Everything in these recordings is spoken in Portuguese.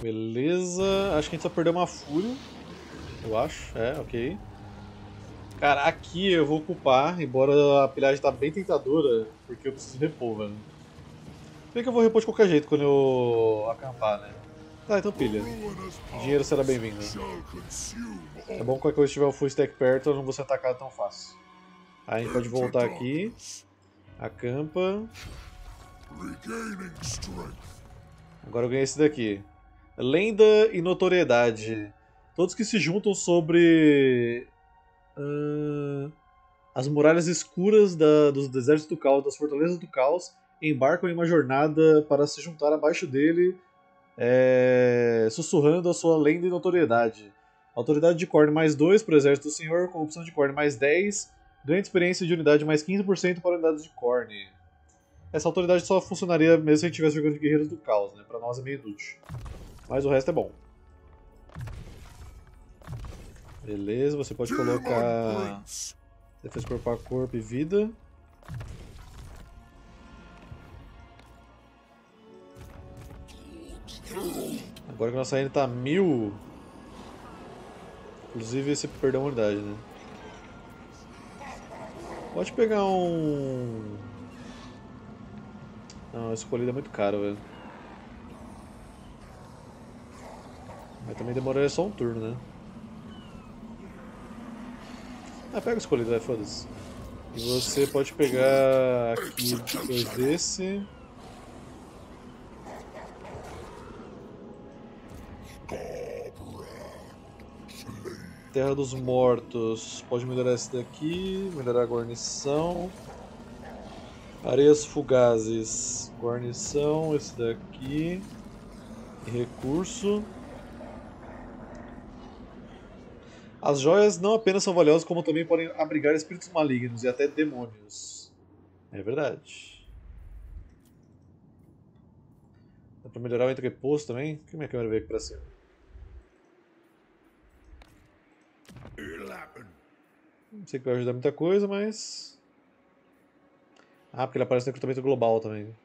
Beleza, acho que a gente só perdeu uma fúria. Eu acho, é, ok. Cara, aqui eu vou ocupar, embora a pilhagem tá bem tentadora, porque eu preciso repor, velho. Bem que eu vou repor de qualquer jeito quando eu acampar, né? Tá, então pilha. Dinheiro será bem-vindo. É bom que qualquer coisa, se tiver um full stack perto, eu não vou ser atacado tão fácil. Aí a gente pode voltar aqui. Acampa. Agora eu ganhei esse daqui. Lenda e notoriedade. Todos que se juntam sobre... as muralhas escuras dos desertos do caos, das fortalezas do caos, embarcam em uma jornada para se juntar abaixo dele, sussurrando a sua lenda e notoriedade. Autoridade de Khorne +2 para o exército do senhor, corrupção de Khorne +10, ganho de experiência de unidade +15% para unidades de Khorne. Essa autoridade só funcionaria mesmo se a gente estivesse jogando de guerreiros do caos, né? Para nós é meio inútil. Mas o resto é bom. Beleza, você pode colocar defesa corpo a corpo e vida. Agora que a nossa N tá 1000. Inclusive esse perdeu uma unidade, né? Pode pegar um... Não, esse colírio é muito caro, velho. Mas também demoraria só um turno, né? Ah, pega o escolhido, vai, foda-se. E você pode pegar aqui depois desse. Terra dos Mortos. Pode melhorar esse daqui, melhorar a guarnição. Areias Fugazes. Guarnição, esse daqui. E recurso. As joias não apenas são valiosas, como também podem abrigar espíritos malignos e até demônios. É verdade. Dá pra melhorar o entreposto também? Por que minha câmera veio aqui pra cima? Não sei que vai ajudar muita coisa, mas... Ah, porque ele aparece no recrutamento global também.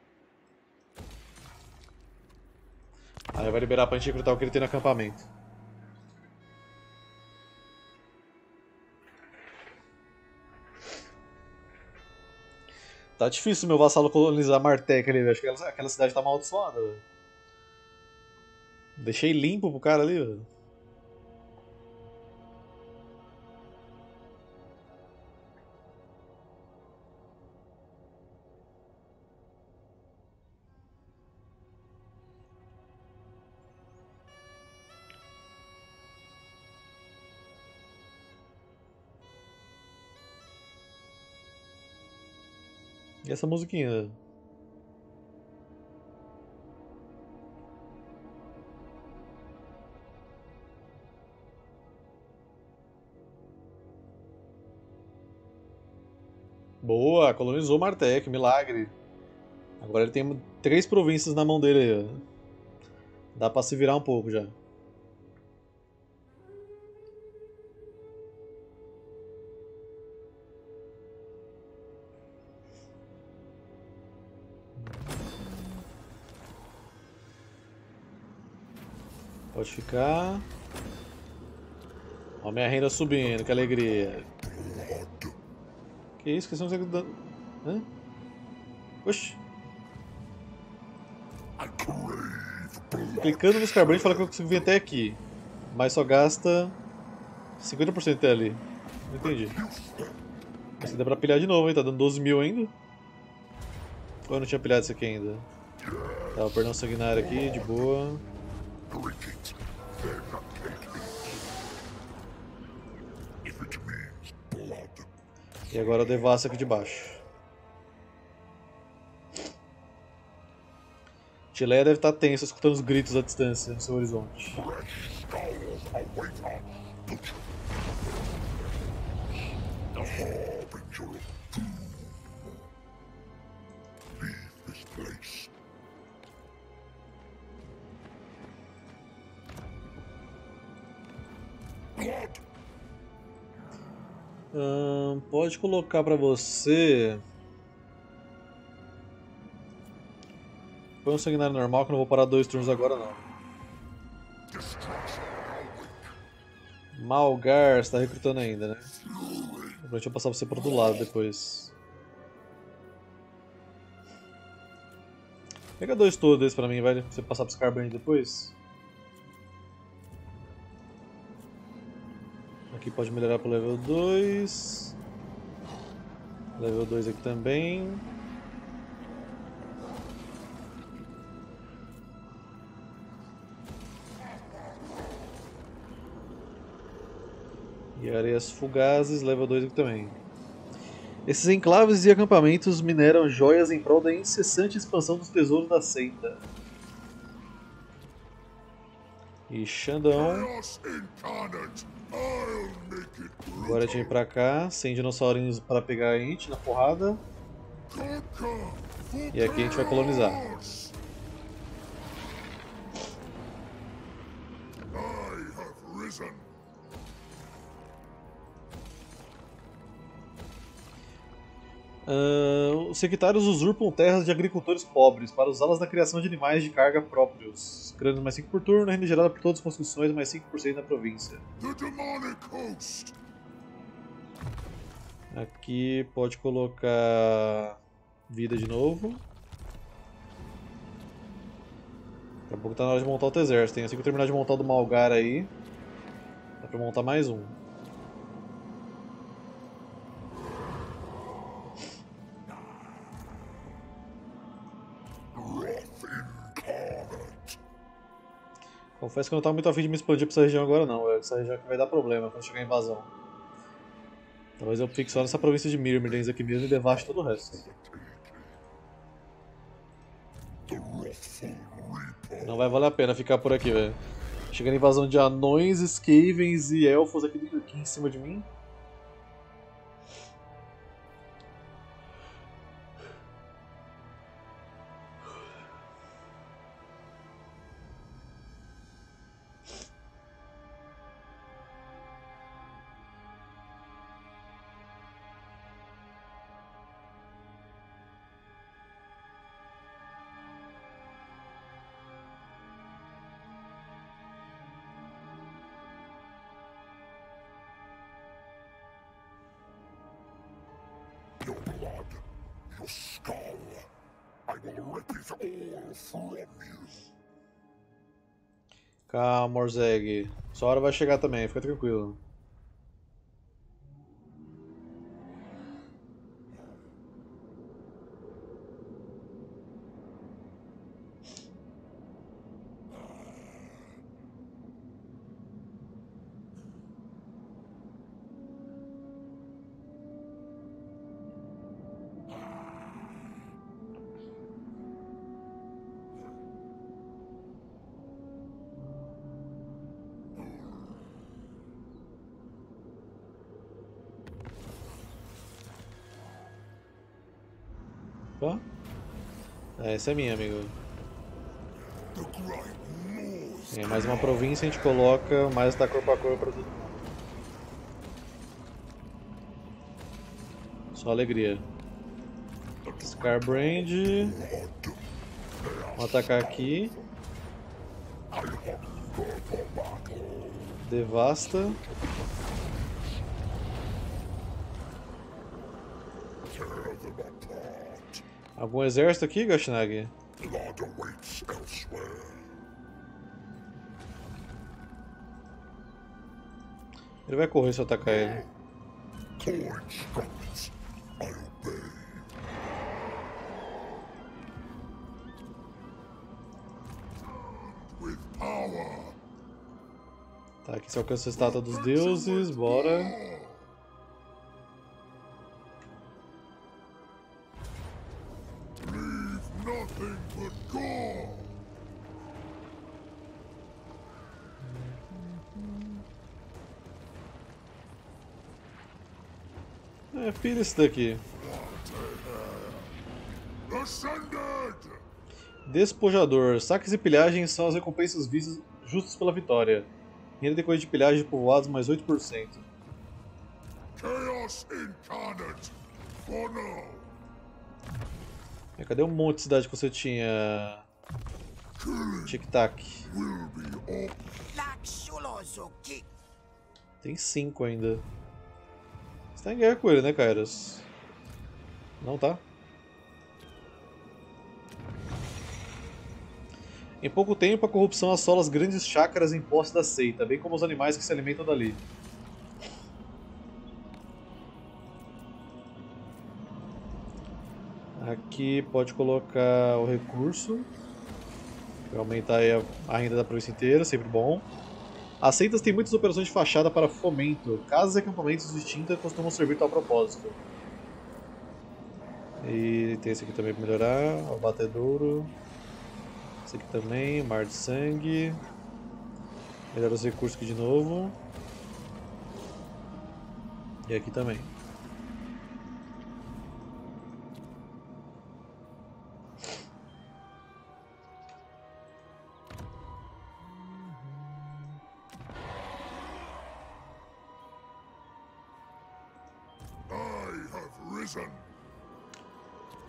Aí vai liberar pra gente recrutar o que ele tem no acampamento. Tá difícil meu vassalo colonizar Martek ali, velho. Acho que aquela cidade tá amaldiçoada, velho. Deixei limpo pro cara ali, velho. E essa musiquinha? Boa! Colonizou Martek, milagre! Agora ele tem 3 províncias na mão dele. Dá pra se virar um pouco já. Pode ficar. Ó, minha renda subindo, que alegria. Que isso, que você não consegue dar. Hã? Oxi. Clicando no Skarbrand fala que eu consigo vir até aqui. Mas só gasta 50% até ali. Não entendi. Você dá pra pilhar de novo, hein? Tá dando 12.000 ainda? Ou eu não tinha pilhado isso aqui ainda? Tá, o perdão sanguinário aqui, de boa. E agora eu devasso aqui de baixo. Tileia deve estar tensa, escutando os gritos à distância no seu horizonte. Pode colocar pra você. Põe um sanguinário normal que eu não vou parar 2 turnos agora não. Malgar, você tá recrutando ainda, né? Deixa eu passar você pro outro lado depois. Pega dois todos pra mim, vai? Pra você passar pro Skarbrand depois. Aqui pode melhorar pro level 2. Level 2 aqui também. E areias fugazes, level 2 aqui também. Esses enclaves e acampamentos mineram joias em prol da incessante expansão dos tesouros da seita. E Xandão. Agora a gente vem pra cá, sem dinossaurinhos pra pegar a gente na porrada. E aqui a gente vai colonizar. Os sectários usurpam terras de agricultores pobres para usá-las na criação de animais de carga próprios. Crânios mais 5 por turno, renda gerada por todas as construções, mais 5% na província. Aqui pode colocar vida de novo. Daqui a pouco tá na hora de montar o exército, hein? Assim que eu terminar de montar o do Malgar aí, dá pra montar mais um. Confesso que eu não tava muito afim de me expandir pra essa região agora não, velho. Essa região aqui vai dar problema quando chegar a invasão. Talvez eu fique só nessa província de Mirimedins aqui mesmo e devaste todo o resto. Não vai valer a pena ficar por aqui, velho. Chegando a invasão de anões, skavens e elfos aqui em cima de mim. Calma, Morzeg. Sua hora vai chegar também, fica tranquilo. Essa é minha, amigo. É mais uma província, a gente coloca mais da corpo a corpo pra tudo. Só alegria. Skarbrand. Vamos atacar aqui. Devasta. Algum exército aqui, Gashnag? Ele vai correr se eu atacar ele. Tá, aqui se alcança a estátua dos deuses, bora. Pira esse daqui. Despojador. Saques e pilhagens são as recompensas justas pela vitória. Renda decorrente de pilhagem de povoados mais 8%. Cadê um monte de cidade que você tinha? Tic-tac. Tem 5 ainda. Você tá em guerra com ele, né, Kairos? Não tá? Em pouco tempo, a corrupção assola as grandes chácaras em posse da seita, bem como os animais que se alimentam dali. Aqui pode colocar o recurso, para aumentar a renda da província inteira, sempre bom. As seitas têm muitas operações de fachada para fomento, casas e acampamentos distintas costumam servir tal propósito. E tem esse aqui também para melhorar, o batedouro. Esse aqui também, mar de sangue. Melhora os recursos aqui de novo. E aqui também.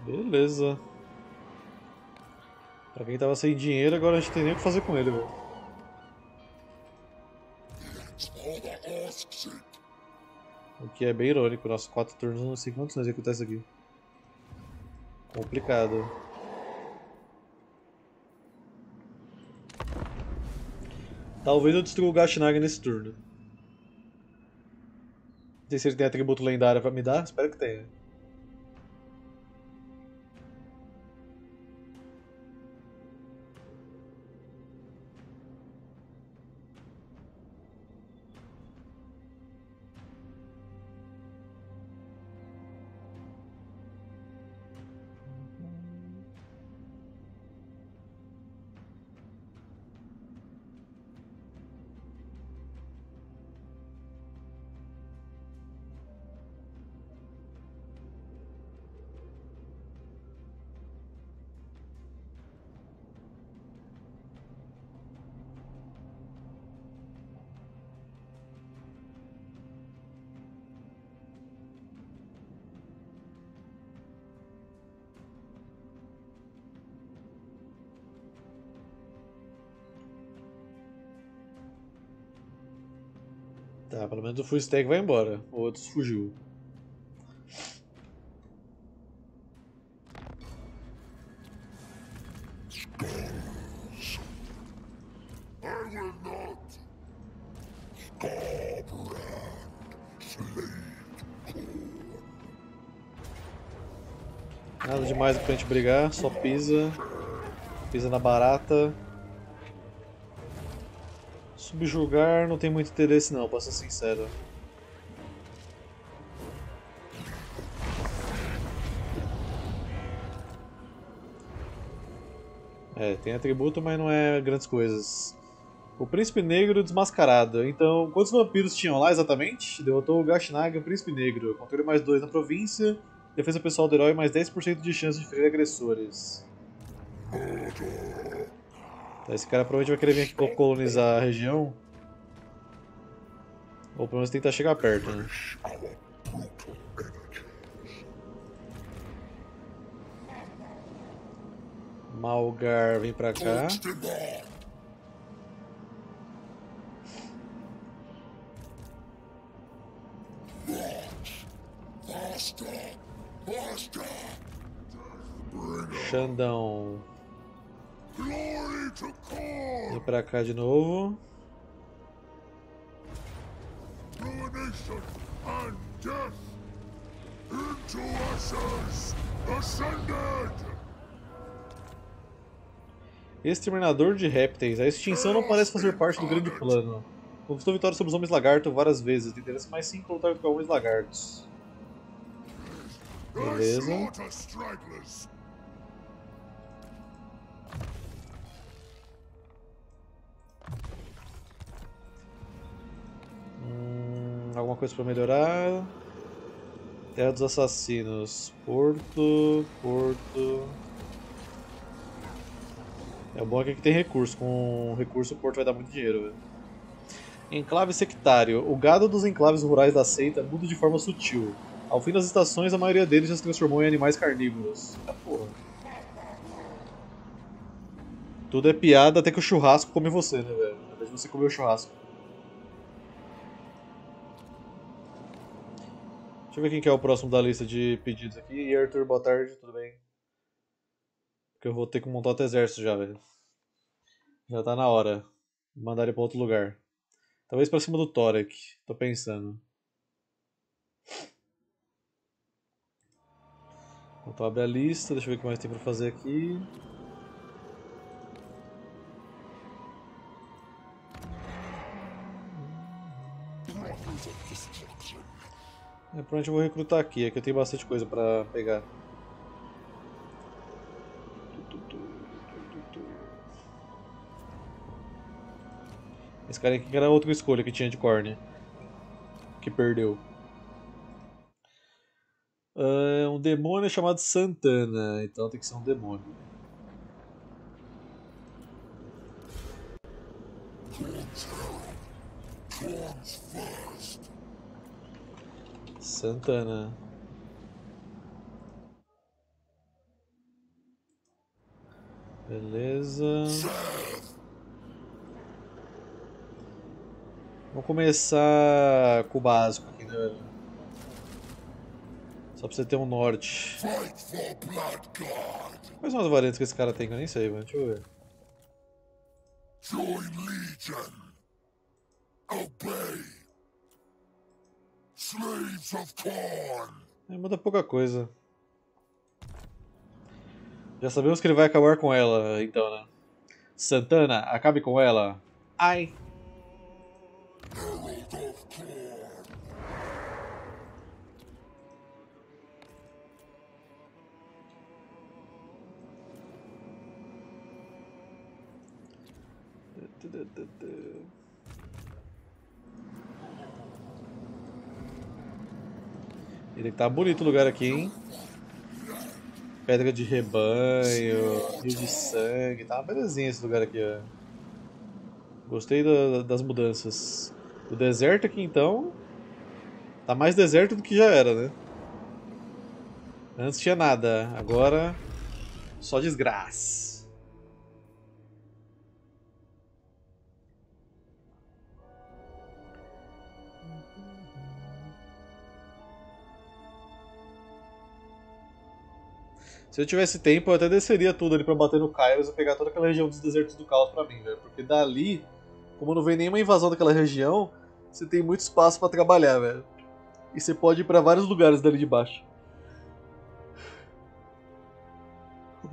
Beleza. Pra quem tava sem dinheiro, agora a gente tem nem o que fazer com ele, velho. O que é bem irônico, nossos 4 turnos, não sei quantos nós executar isso aqui. Complicado. Talvez eu destrua o Gashnag nesse turno. Não sei se ele tem atributo lendário pra me dar, espero que tenha. Tá, pelo menos o full stack vai embora, o outro fugiu. Nada demais pra gente brigar, só pisa. Pisa na barata. Subjugar não tem muito interesse não, pra ser sincero. É, tem atributo, mas não é grandes coisas. O Príncipe Negro desmascarado. Então, quantos vampiros tinham lá exatamente? Derrotou o Gashnag, o Príncipe Negro. Controle mais 2 na província. Defesa pessoal do herói, mais 10% de chance de ferir agressores. Esse cara provavelmente vai querer vir aqui colonizar a região. Ou pelo menos tentar chegar perto, né? Malgar vem pra cá. Xandão. Vem pra cá de novo. Exterminador de répteis. A extinção não parece fazer parte do grande plano. Conquistou vitória sobre os homens lagarto várias vezes. Tem interesse mais sim lutar contra homens lagartos. Beleza. Alguma coisa pra melhorar. Terra dos assassinos. Porto. É bom aqui que tem recurso. Com recurso o porto vai dar muito dinheiro, velho. Enclave sectário. O gado dos enclaves rurais da seita muda de forma sutil. Ao fim das estações, a maioria deles já se transformou em animais carnívoros. Ah, porra. Tudo é piada até que o churrasco come você, né, velho? Na verdade, você comeu o churrasco. Deixa eu ver quem que é o próximo da lista de pedidos aqui. E Arthur, boa tarde, tudo bem? Porque eu vou ter que montar outro exército já, velho. Já tá na hora. Mandar ele pra outro lugar. Talvez pra cima do Thorek, tô pensando. Então abre a lista, deixa eu ver o que mais tem pra fazer aqui. É pra onde eu vou recrutar aqui, aqui eu tenho bastante coisa pra pegar. Esse cara aqui era outra escolha que tinha de Khorne, que perdeu. Um demônio chamado Santana, então tem que ser um demônio. Santana. Beleza. Vamos começar com o básico aqui, né, velho? Só pra você ter um norte. Quais são as variantes que esse cara tem que eu nem sei, mano. Deixa eu ver. Join Legion. Obey. Slaves of Khorne. É, muda pouca coisa. Já sabemos que ele vai acabar com ela, então, né? Santana, acabe com ela. Ai. Ele tá bonito o lugar aqui, hein? Pedra de rebanho, rio de sangue, tá uma belezinha esse lugar aqui, ó. Gostei das mudanças. O deserto aqui então tá mais deserto do que já era, né? Antes tinha nada, agora só desgraça. Se eu tivesse tempo, eu até desceria tudo ali pra bater no Kairos e pegar toda aquela região dos desertos do caos pra mim, velho. Porque dali, como não vem nenhuma invasão daquela região, você tem muito espaço pra trabalhar, velho. E você pode ir pra vários lugares dali de baixo.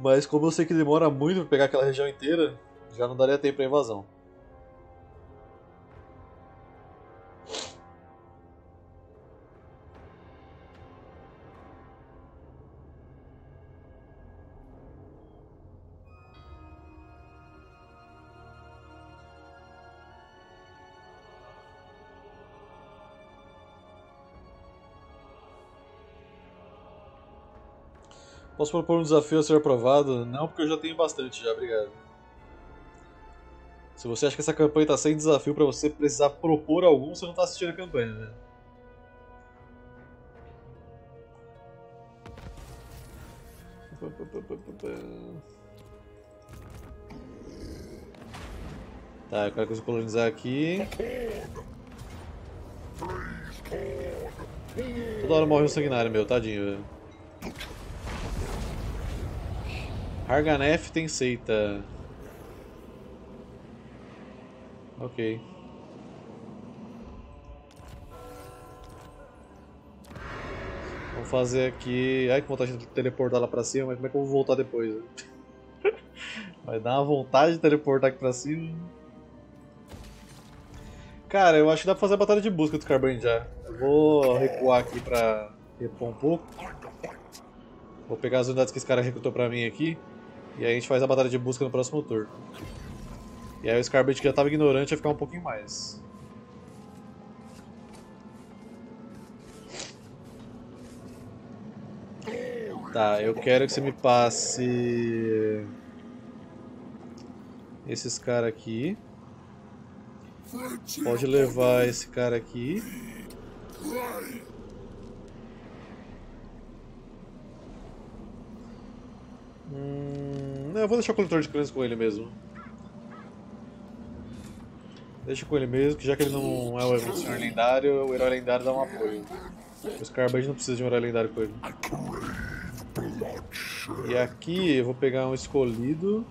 Mas como eu sei que demora muito pra pegar aquela região inteira, já não daria tempo pra invasão. Posso propor um desafio a ser aprovado? Não, porque eu já tenho bastante já, obrigado. Se você acha que essa campanha tá sem desafio pra você precisar propor algum, você não tá assistindo a campanha, né? Tá, eu quero que eu colonizar aqui. Toda hora morre um sanguinário meu, tadinho, velho. Harganef tem seita. Ok. Vamos fazer aqui... Ai, que vontade de teleportar lá pra cima, mas como é que eu vou voltar depois? Né? Vai dar uma vontade de teleportar aqui pra cima. Cara, eu acho que dá pra fazer a batalha de busca do Skarbrand já. Eu vou recuar aqui pra repor um pouco. Vou pegar as unidades que esse cara recrutou pra mim aqui. E aí a gente faz a batalha de busca no próximo turno. E aí o Skarbrand que já tava ignorante vai ficar um pouquinho mais. Tá, eu quero que você me passe... esses caras aqui. Pode levar esse cara aqui. Eu vou deixar o coletor de crânios com ele mesmo. Deixa com ele mesmo, que já que ele não é um herói lendário, o herói lendário dá um apoio. O Skarbrand não precisa de um horário lendário com ele. E aqui eu vou pegar um escolhido.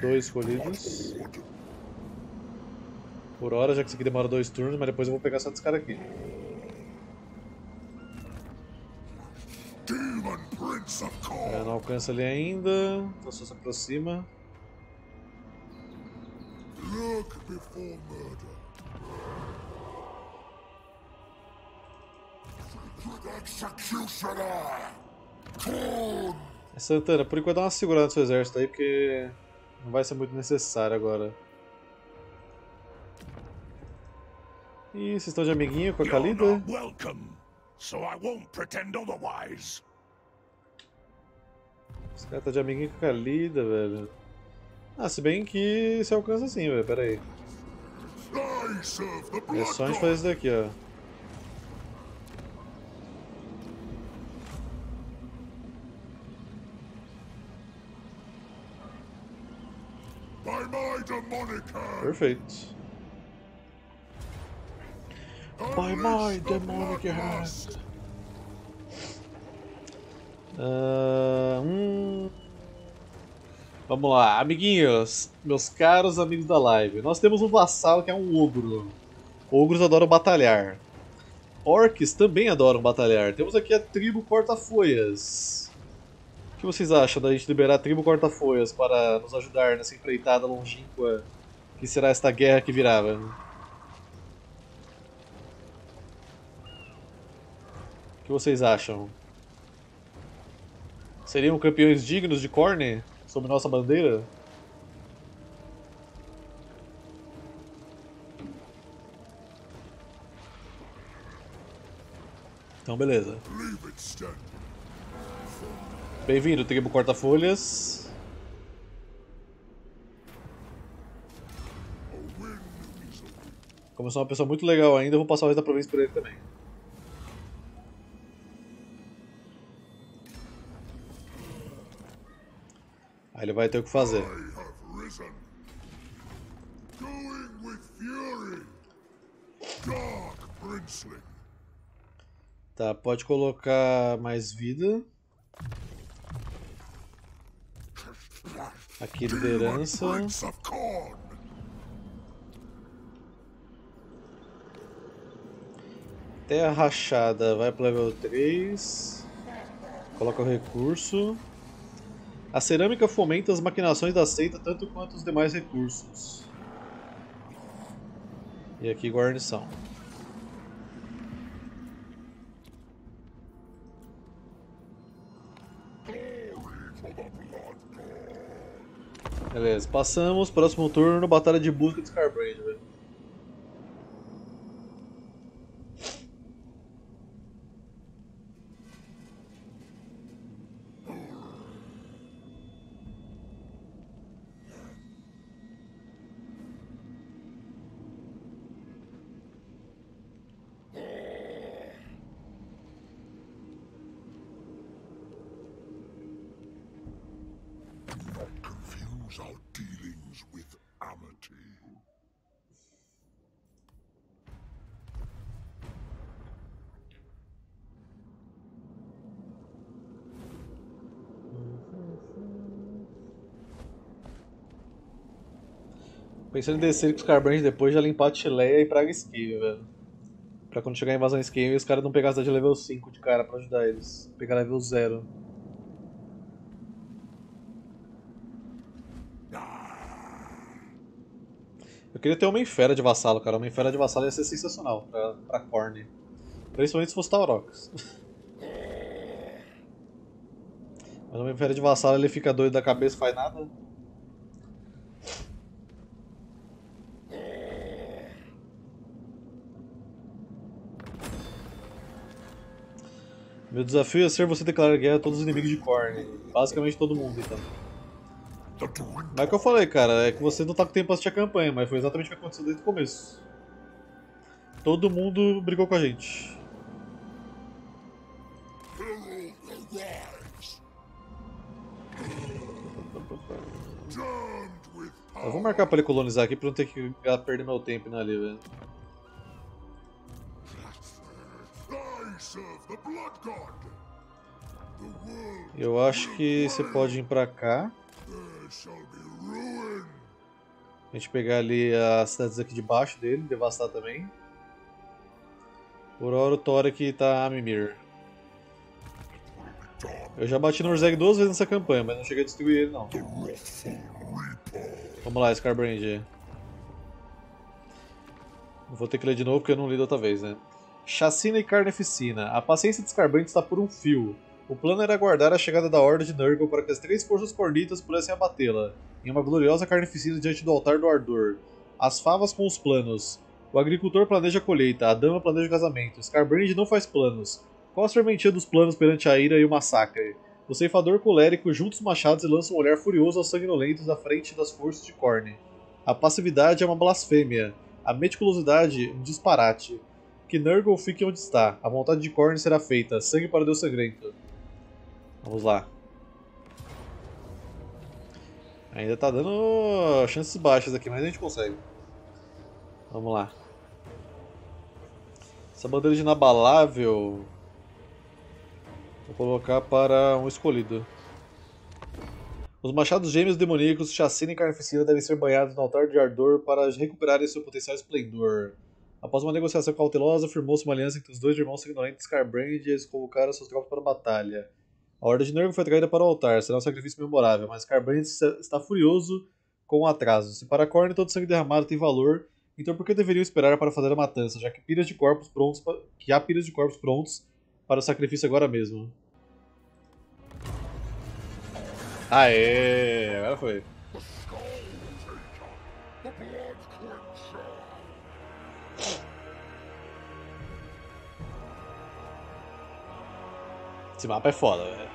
Dois escolhidos. Por hora, já que isso aqui demora 2 turnos, mas depois eu vou pegar só desse cara aqui. É, não alcança ele ainda, então só se aproxima. Santana, por enquanto dá uma segurada no seu exército aí, porque não vai ser muito necessário agora. E vocês estão de amiguinho com a Kalida? Esse cara tá de amiguinho com a Kalida, velho. Ah, se bem que se alcança assim, velho, pera aí. É só a gente fazer isso daqui, ó. Perfeito. By my demonic hand. Vamos lá, amiguinhos, meus caros amigos da live. Nós temos um vassalo que é um ogro. Ogros adoram batalhar. Orcs também adoram batalhar. Temos aqui a tribo Cortafolhas. O que vocês acham da gente liberar a tribo Cortafolhas para nos ajudar nessa empreitada longínqua que será esta guerra que virava? O que vocês acham? Seriam campeões dignos de Khorne sob nossa bandeira? Então, beleza. Bem-vindo, tribo Cortafolhas. Como eu sou uma pessoa muito legal ainda, eu vou passar o resto da província por ele também. Aí ele vai ter o que fazer. Tá, pode colocar mais vida. Aqui liderança. Terra rachada, vai pro level 3. Coloca o recurso. A cerâmica fomenta as maquinações da seita tanto quanto os demais recursos. E aqui guarnição. Beleza, passamos, próximo turno, batalha de busca de Skarbrand, velho. Pensando em descer com os Skarbrand depois já limpar a Tileia e praga esquiva, velho. Pra quando chegar a invasão esquiva os caras não pegar a cidade de level 5 de cara pra ajudar eles. Pegar level 0. Eu queria ter uma Homem-Fera de vassalo, cara. Uma Homem-Fera de vassalo ia ser sensacional pra Khorne. Principalmente se fosse Taurox. Mas uma Homem-Fera de vassalo ele fica doido da cabeça e faz nada. Meu desafio é ser você declarar guerra a todos os inimigos de Khorne. Basicamente todo mundo, então. Mas é o que eu falei, cara, é que você não tá com tempo pra assistir a campanha, mas foi exatamente o que aconteceu desde o começo. Todo mundo brigou com a gente. Eu vou marcar pra ele colonizar aqui pra não ter que perder meu tempo ali, velho. Eu acho que você pode ir pra cá. A gente pegar ali as cidades aqui debaixo dele, devastar também. Por hora o Thorek tá a mimir. Eu já bati no Urzeg 2 vezes nessa campanha, mas não cheguei a destruir ele não. Vamos lá, Skarbrand. Vou ter que ler de novo porque eu não li da outra vez, né? Chacina e carneficina. A paciência de Skarbrand está por um fio. O plano era aguardar a chegada da horda de Nurgle para que as 3 forças cornitas pudessem abatê-la, em uma gloriosa carneficina diante do altar do ardor. As favas com os planos. O agricultor planeja a colheita, a dama planeja o casamento. Skarbrand não faz planos. Qual a serventia dos planos perante a ira e o massacre? O ceifador colérico junta os machados e lança um olhar furioso aos sanguinolentos à frente das forças de Khorne. A passividade é uma blasfêmia, a meticulosidade um disparate. Que Nurgle fique onde está, a vontade de Khorne será feita, sangue para Deus sangrento. Vamos lá. Ainda tá dando chances baixas aqui, mas a gente consegue. Vamos lá. Essa bandeira de inabalável... Vou colocar para um escolhido. Os machados gêmeos demoníacos, chacina e carnificina devem ser banhados no altar de ardor para recuperarem seu potencial esplendor. Após uma negociação cautelosa, firmou-se uma aliança entre os dois irmãos sanguinolentos Skarbrand e eles convocaram suas tropas para a batalha. A horda de Nurgle foi atraída para o altar, será um sacrifício memorável, mas Skarbrand está furioso com o atraso. Se para Khorne todo sangue derramado tem valor, então por que deveriam esperar para fazer a matança, já que há pilhas de corpos prontos para o sacrifício agora mesmo. Aê! Agora foi. Esse mapa é foda, velho.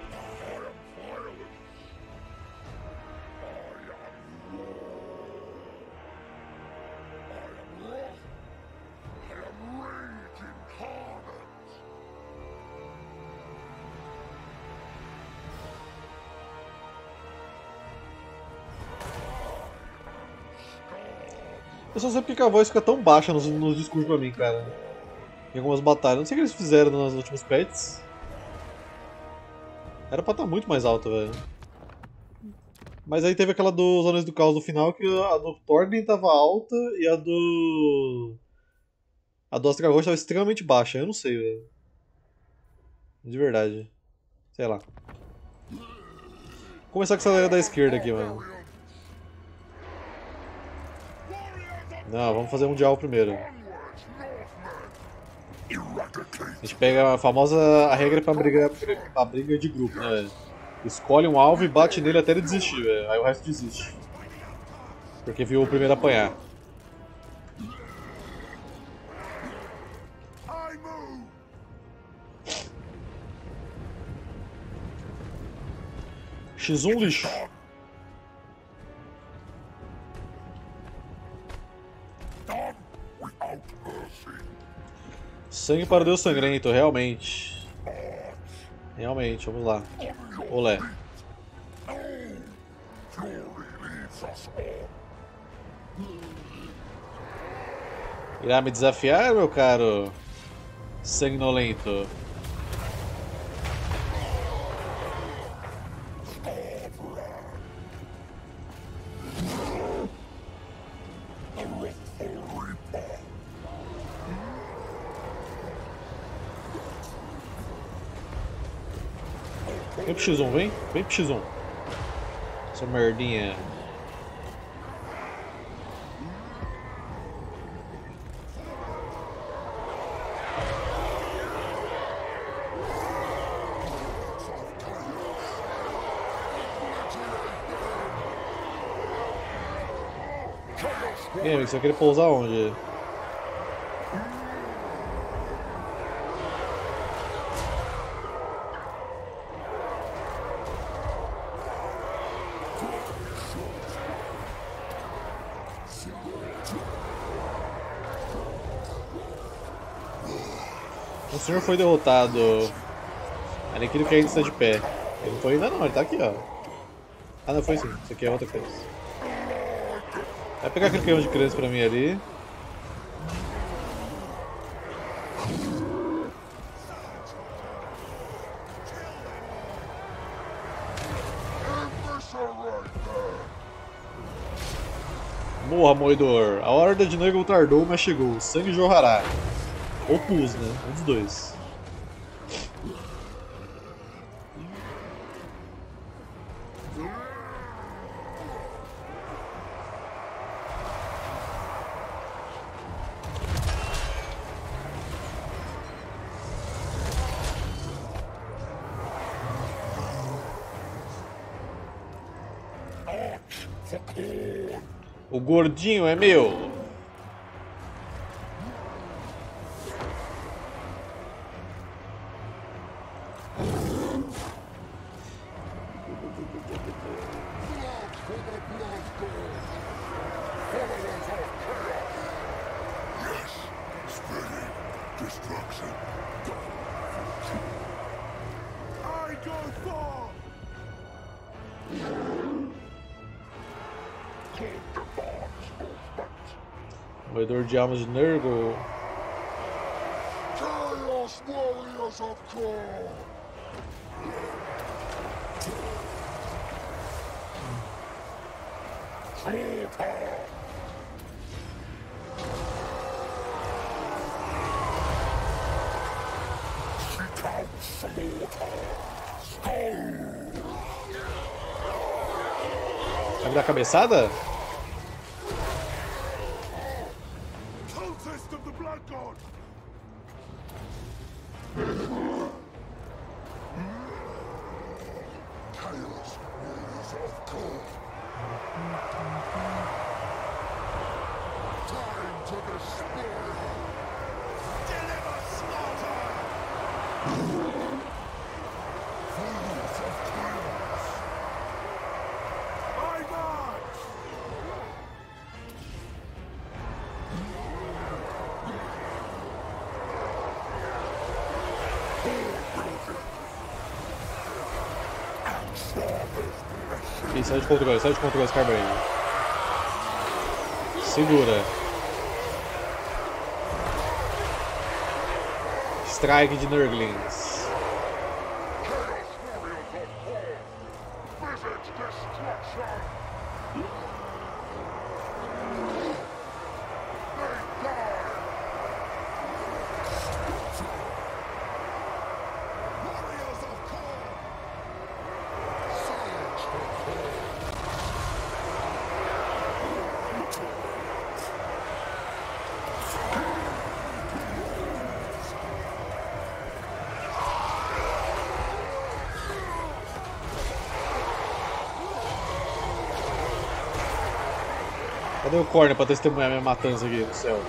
Eu só sei porque a voz fica tão baixa nos discursos pra mim, cara. Em algumas batalhas. Não sei o que eles fizeram nos últimos pets. Era pra estar muito mais alta, velho. Mas aí teve aquela dos Anões do Caos no final, que a do Thorne tava alta e a do... A do Astra Rocha tava extremamente baixa. Eu não sei, velho. De verdade. Sei lá. Vou começar com essa galera da esquerda aqui, mano. Não, vamos fazer um diabo primeiro. A gente pega a famosa regra pra briga de grupo, né, velho? Escolhe um alvo e bate nele até ele desistir, velho. Aí o resto desiste. Porque viu o primeiro apanhar. X1 lixo. Sangue para Deus sangrento, realmente. Realmente, vamos lá. Olé. Irá me desafiar, meu caro? Sanguinolento. Vem pro X1, vem. Vem pro X1. Essa merdinha. E aí, você vai querer pousar onde? O senhor foi derrotado. Ele queria que ainda está de pé. Ele não foi ainda não, ele tá aqui, ó. Ah, não, foi sim. Isso aqui é outra coisa. Vai pegar aquele canhão de criança pra mim ali. Morra, moedor. A horda de Nurgle tardou, mas chegou. O sangue jorrará. Ou pus, né? Um dos dois. O gordinho é meu. Moedor de almas de Nurgle. Kairos, warriors of Khorne. Seek out slaughter. Vai virar cabeçada? Sai de Portugal, Skarbrand. Segura. Strike de Nurglings. Cadê o Khorne pra testemunhar minha matança aqui no céu?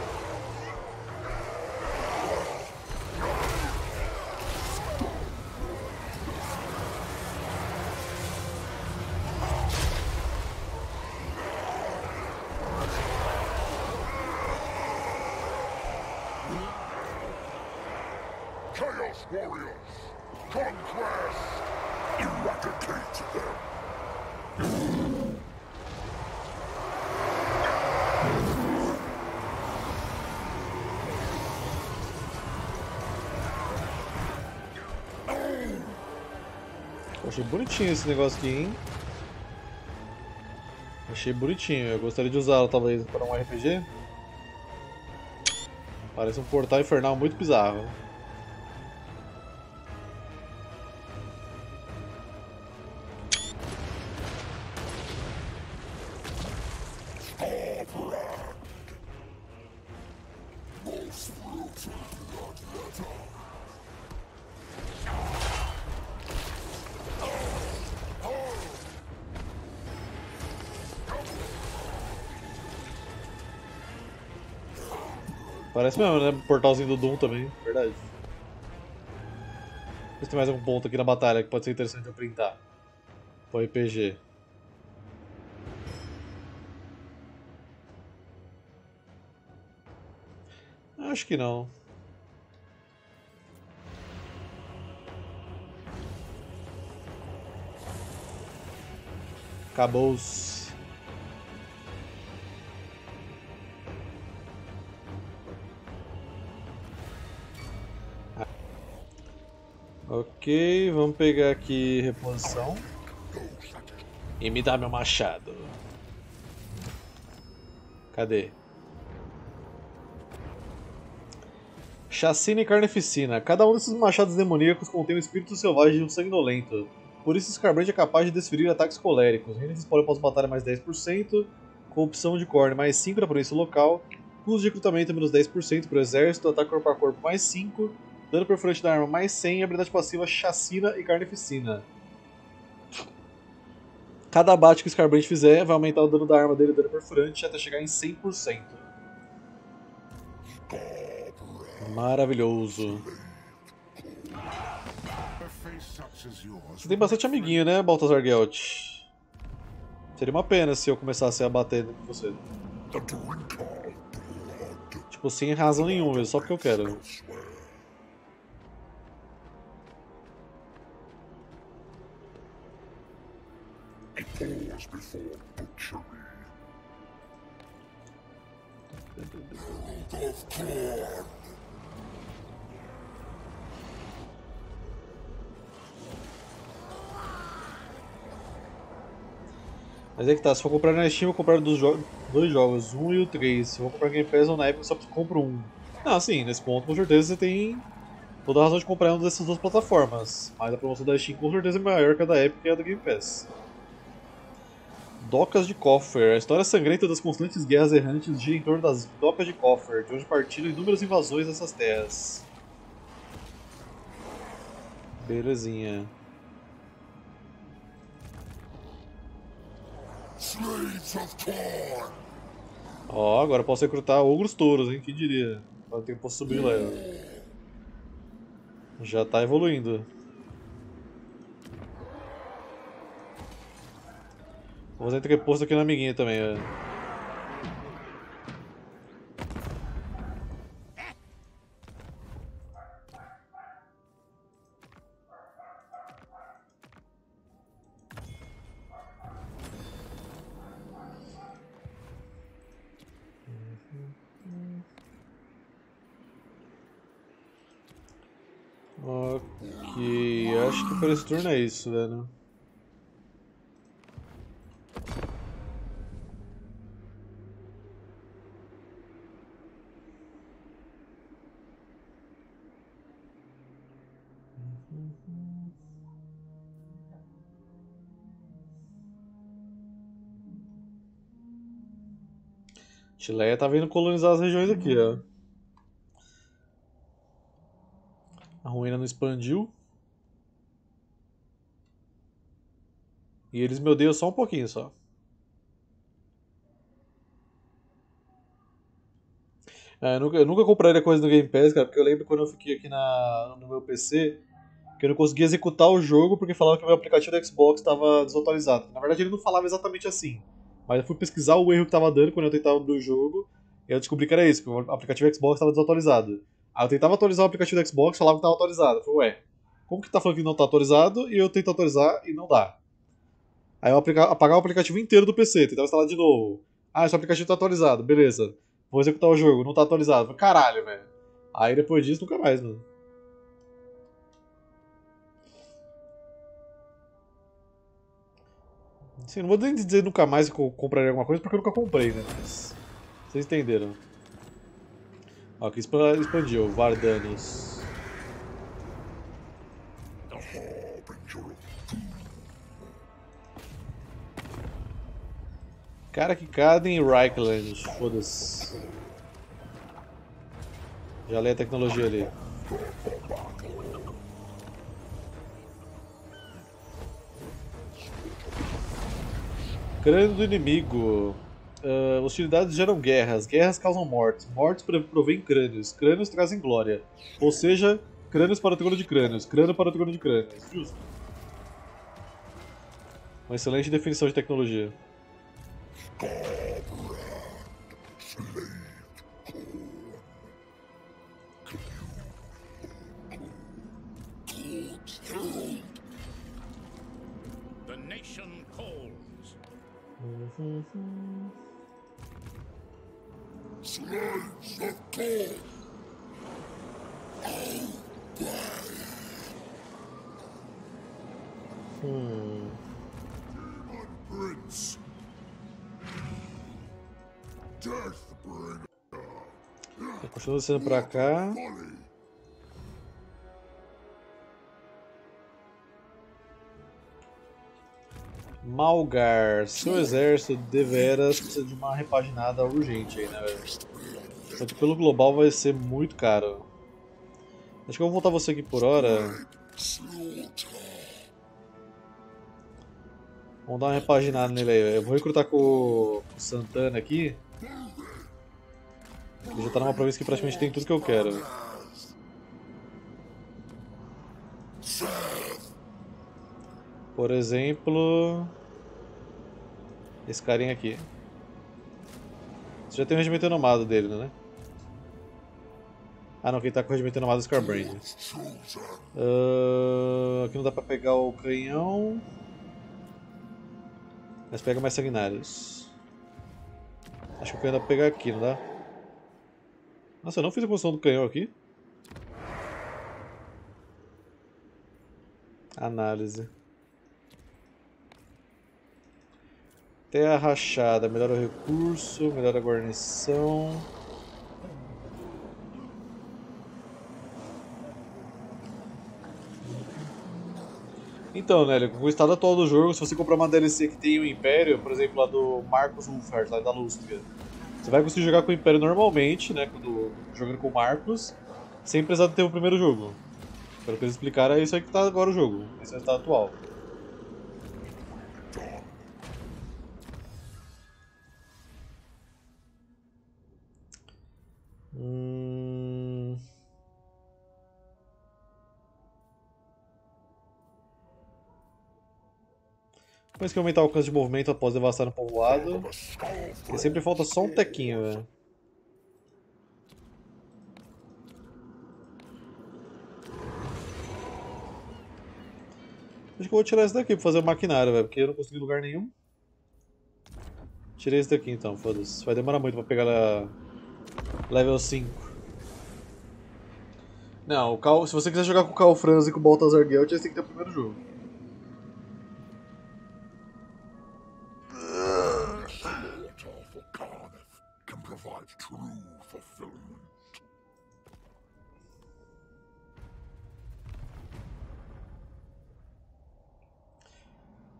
Chaos Warriors, conquest, eradicate them. Achei bonitinho esse negócio aqui, hein? Achei bonitinho, eu gostaria de usá-lo talvez para um RPG. Parece um portal infernal muito bizarro. Parece mesmo, né? Portalzinho do Doom também, verdade. Mas tem mais algum ponto aqui na batalha que pode ser interessante eu printar. Pro RPG. Acho que não. Acabou-se. Ok, vamos pegar aqui reposição. E me dá meu machado. Cadê? Chacina e Carneficina. Cada um desses machados demoníacos contém um espírito selvagem e um sanguinolento. Por isso, Skarbrand é capaz de desferir ataques coléricos. Eles espalham após batalha mais 10%, corrupção de Khorne mais 5% para polícia local, custo de recrutamento menos 10% para o exército, ataque corpo a corpo mais 5%, dano perfurante da arma mais 100% e habilidade passiva Chacina e Carneficina. Cada abate que o Skarbrand fizer vai aumentar o dano da arma dele e dano perfurante até chegar em 100%. Maravilhoso. Você tem bastante amiguinho, né, Baltazar Gelt? Seria uma pena se eu começasse a bater com você. Tipo, sem razão nenhuma, mesmo, só porque eu quero. Mas é que tá, se for comprar na Steam, eu vou comprar dois jogos, um e o 3. Se eu vou comprar Game Pass ou na Epic, eu só compro um. Ah, sim, nesse ponto com certeza você tem toda a razão de comprar uma dessas duas plataformas. Mas a promoção da Steam com certeza é maior que a da Epic e a da Game Pass. Docas de Koffer. A história sangrenta das constantes guerras errantes gira em torno das Docas de Koffer, de onde partiram inúmeras invasões dessas terras. Belezinha. Ó, agora eu posso recrutar ogros touros, hein? Quem diria? Agora eu posso subir lá. Ó. Já tá evoluindo. Vou fazer entreposto aqui no amiguinho também, ó. Ok, acho que para esse turno é isso, velho. Tileia tá vindo colonizar as regiões aqui, ó. A ruína não expandiu. E eles me odeiam só um pouquinho, só. É, eu nunca compraria coisa no Game Pass, cara, porque eu lembro quando eu fiquei aqui no meu PC, que eu não conseguia executar o jogo porque falava que o meu aplicativo do Xbox estava desatualizado. Na verdade ele não falava exatamente assim, mas eu fui pesquisar o erro que estava dando quando eu tentava abrir o jogo, e eu descobri que era isso, que o aplicativo do Xbox estava desatualizado. Aí eu tentava atualizar o aplicativo do Xbox e falava que estava atualizado. Eu falei, ué, como que tá falando que não tá atualizado e eu tento atualizar e não dá? Aí eu apagava o aplicativo inteiro do PC, tentava instalar de novo. Ah, esse aplicativo tá atualizado, beleza. Vou executar o jogo, não tá atualizado. Falei, caralho, velho. Aí depois disso, nunca mais, mano. Assim, não vou nem dizer nunca mais que eu compraria alguma coisa, porque eu nunca comprei, né? Mas vocês entenderam. Ó, aqui expandiu, Vardanos. Cara que cadem em Reichland, foda-se. Já leio a tecnologia ali. Crânio do inimigo. Hostilidades geram guerras, guerras causam mortes, mortes provêm crânios, crânios trazem glória. Ou seja, crânios para o trono de crânios, crânio para o trono de crânios. Justo. Uma excelente definição de tecnologia. The nation calls. Slaves of God, Continua sendo pra cá. Malgar, seu exército deveras precisa de uma repaginada urgente aí, né, velho? Só que pelo global vai ser muito caro. Acho que eu vou voltar você aqui por hora. Vamos dar uma repaginada nele aí, velho. Eu vou recrutar com o Santana aqui. Ele já tá numa província que praticamente tem tudo que eu quero. Por exemplo... esse carinha aqui. Você já tem o regimento nomado dele, né? Ah não, quem tá com o regimento nomado é o Skarbrand. Aqui não dá pra pegar o canhão. Mas pega mais sanguinários. Acho que o canhão dá pra pegar aqui, não dá? Nossa, eu não fiz a posição do canhão aqui. Análise. Terra rachada, melhora o recurso, melhora a guarnição. Então, Nélio, com o estado atual do jogo, se você comprar uma DLC que tem o Império, por exemplo, lá do Marcos Ulfard, lá da Lústria, você vai conseguir jogar com o Império normalmente, né, jogando com o Marcos, sem precisar ter o primeiro jogo. Pelo que eles explicaram, é isso aí que tá agora o jogo, esse é o estado atual. Depois que aumentar o alcance de movimento após devastar um povoado. E sempre falta só um tequinho, velho. Acho que eu vou tirar esse daqui pra fazer o maquinário, velho, porque eu não consegui lugar nenhum. Tirei esse daqui então, foda-se. Vai demorar muito pra pegar a level 5. Não, se você quiser jogar com o Karl Franz e com o Baltazar Gelt, você tem que ter o primeiro jogo.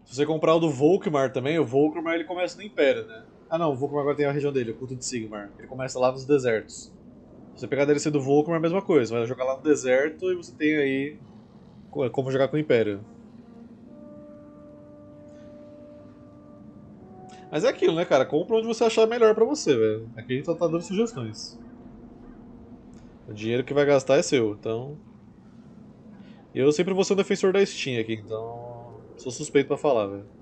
Se você comprar o do Volkmar também, o Volkmar ele começa no Império, né? Ah não, o Volkmar agora tem a região dele, o culto de Sigmar. Ele começa lá nos desertos. Se você pegar a DLC do Volkmar é a mesma coisa, vai jogar lá no deserto e você tem aí como jogar com o Império. Mas é aquilo, né, cara? Compra onde você achar melhor pra você, velho. Aqui a gente só tá dando sugestões. O dinheiro que vai gastar é seu, então... Eu sempre vou ser um defensor da Steam aqui, então... Sou suspeito pra falar, velho.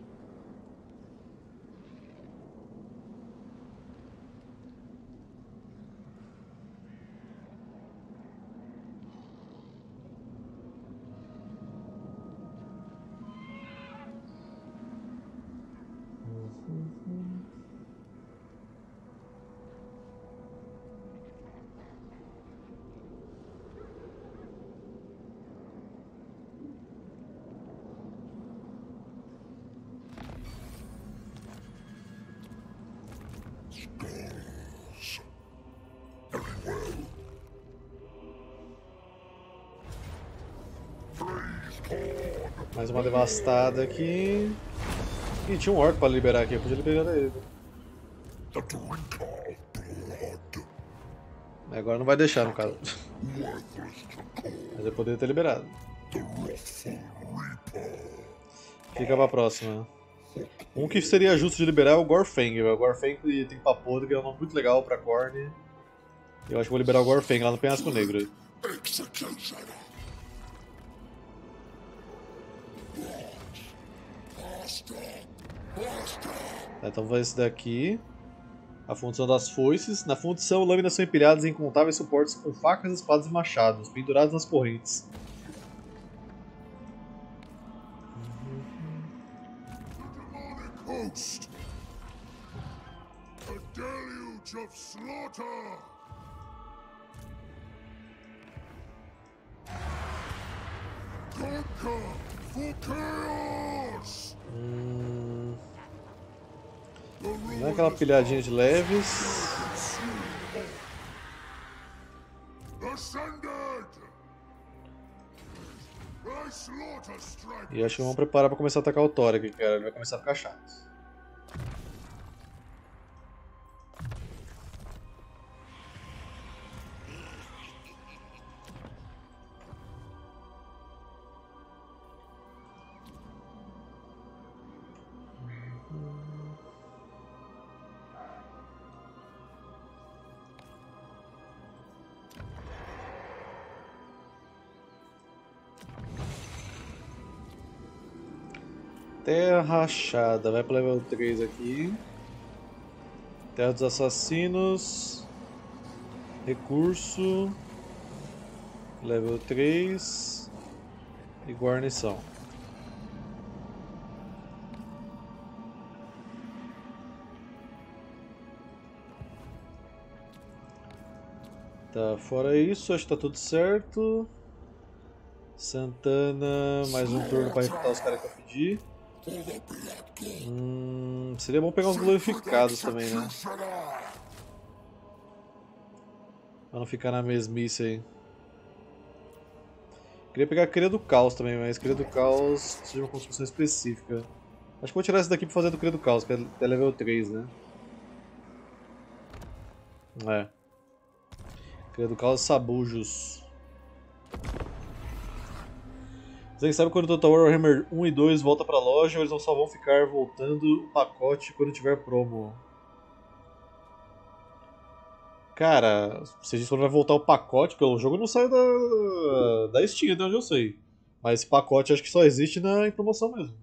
Mais uma devastada aqui. Ih, tinha um orc pra liberar aqui, eu podia liberar ele. Agora não vai deixar no caso. Mas eu poderia ter liberado. Fica pra próxima. Um que seria justo de liberar é o Gorfang. O Gorfang tem papodo, que é um nome muito legal pra Khorne. Eu acho que vou liberar o Gorfang lá no Penhasco Negro. Então vai esse daqui. A fundição das foices. Na fundição, lâminas são empilhadas em incontáveis suportes com facas, espadas e machados, pendurados nas correntes. Dá aquela pilhadinha de leves. E acho que vamos preparar pra começar a atacar o Thorek, cara. Ele vai começar a ficar chato. Terra Rachada, vai pro level 3 aqui. Terra dos Assassinos. Recurso. Level 3. E guarnição. Tá, fora isso, acho que tá tudo certo. Santana, mais um turno pra refutar os caras que eu pedi. Seria bom pegar uns glorificados também, né? Pra não ficar na mesmice aí. Queria pegar a Cria do Caos também, mas Cria do Caos precisa de uma construção específica. Acho que vou tirar esse daqui pra fazer do Cria do Caos, que é level 3, né? É. Cria do Caos e Sabujos. Vocês sabem quando o Total Warhammer 1 e 2 volta pra loja, eles não só vão ficar voltando o pacote quando tiver promo. Cara, se a gente vai voltar o pacote, pelo jogo não sai da Steam, até onde eu sei. Mas esse pacote acho que só existe em promoção mesmo.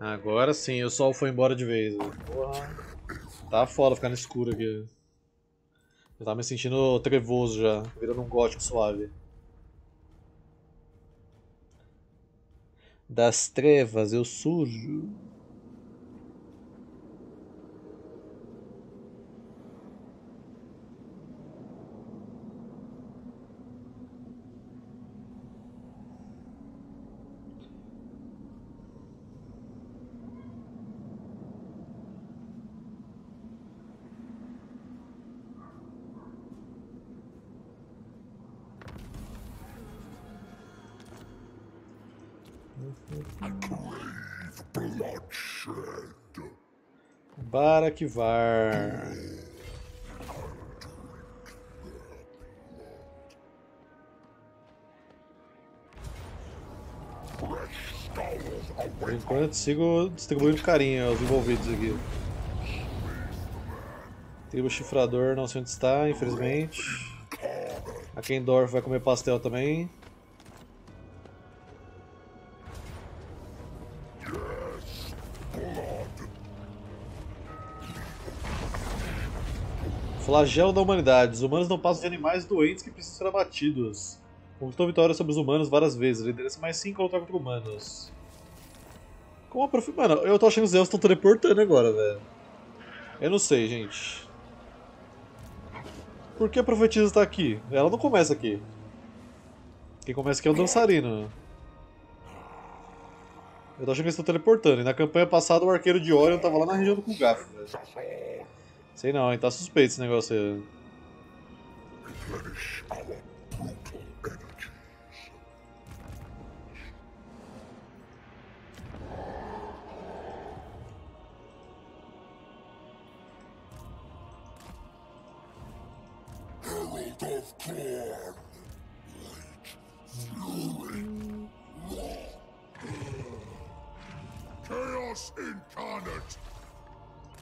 Agora sim, o sol foi embora de vez. Porra. Tá foda ficar no escuro aqui. Eu tava me sentindo trevoso já, virando um gótico suave. Das trevas eu surjo. Barakivar. Por enquanto sigo distribuindo carinho aos envolvidos aqui. Tribo Chifrador não sei onde está, infelizmente. A Kendorf vai comer pastel também. Flagelo da humanidade. Os humanos não passam de animais doentes que precisam ser abatidos. Conquistou vitória sobre os humanos várias vezes. Liderança mais 5 ao lutar contra humanos. Como a prof... Mano, eu tô achando que os elfos estão teleportando agora, velho. Eu não sei, gente. Por que a profetisa tá aqui? Ela não começa aqui. Quem começa aqui é o dançarino. Eu tô achando que eles estão teleportando. E na campanha passada o arqueiro de Orion tava lá na região do Kugaf, velho. Sei não, hein? Tá suspeito esse negócio aí. Chaos Incarnate.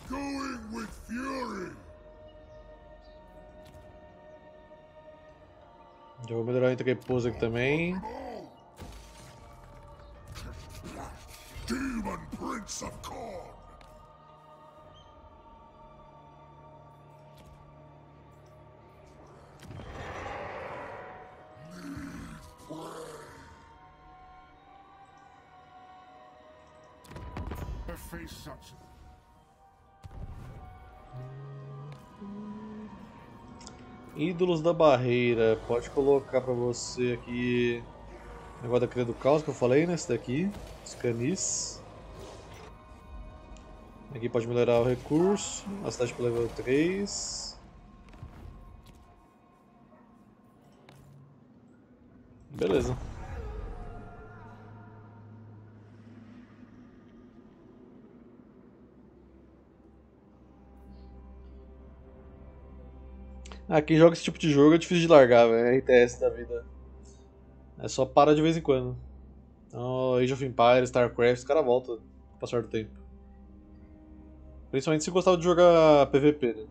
Going with fury. Já vou melhorar o entrepouso aqui também. Demon plants of corn. Face such. Ídolos da barreira, pode colocar pra você aqui o negócio da cria do caos que eu falei, né? Esse daqui, os canis. Aqui pode melhorar o recurso, a cidade pro level 3. Beleza. Ah, quem joga esse tipo de jogo é difícil de largar, velho. RTS da vida. É só parar de vez em quando. Então, Age of Empires, StarCraft, os caras voltam com o passar do tempo. Principalmente se gostava de jogar PVP, né?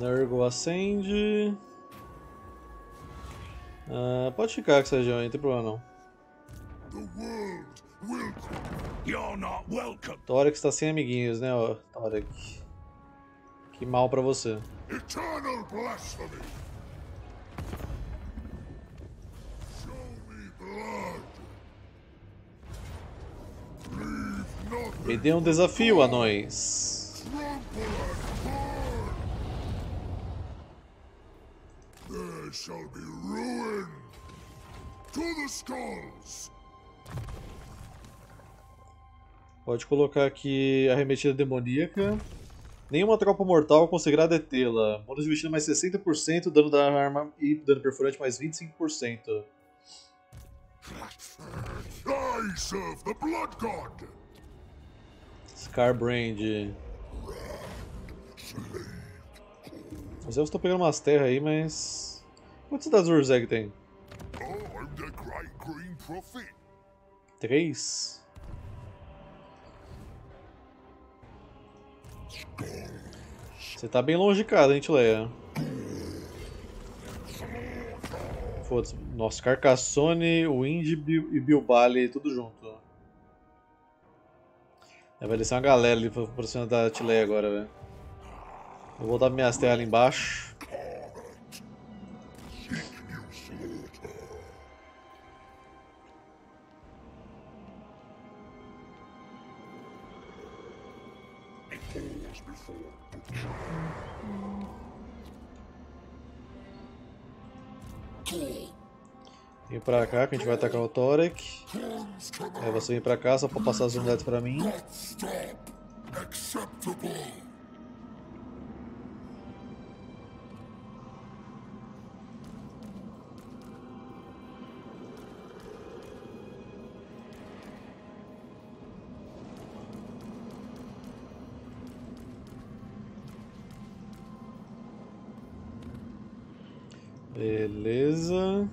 Nurgle acende. Ah, pode ficar com essa região aí, não tem problema não. Thorek está sem amiguinhos, né, ó, Thorek. Que mal pra você. Eternal blasphemy. Me dê um desafio a nós. Shall be ruined to the skulls. Pode colocar aqui a arremetida demoníaca. Nenhuma tropa mortal conseguirá detê-la. Bônus de investida mais 60%, dano da arma e dano perfurante mais 25%. I serve the blood god. Skarbrand. Os elfos estão pegando umas terras aí, mas... Quantas cidades o Urzeg tem? 3? Você tá bem longe de casa, hein, Tileia? Foda-se. Nossa, Carcassone, Wind e Bilbali, tudo junto. É, vai descer uma galera ali por cima da Tileia agora, velho. Vou voltar pra minhas terras ali embaixo. Vem pra cá que a gente vai atacar o Thorek. Aí você vem pra cá só pra passar as unidades pra mim. Beleza.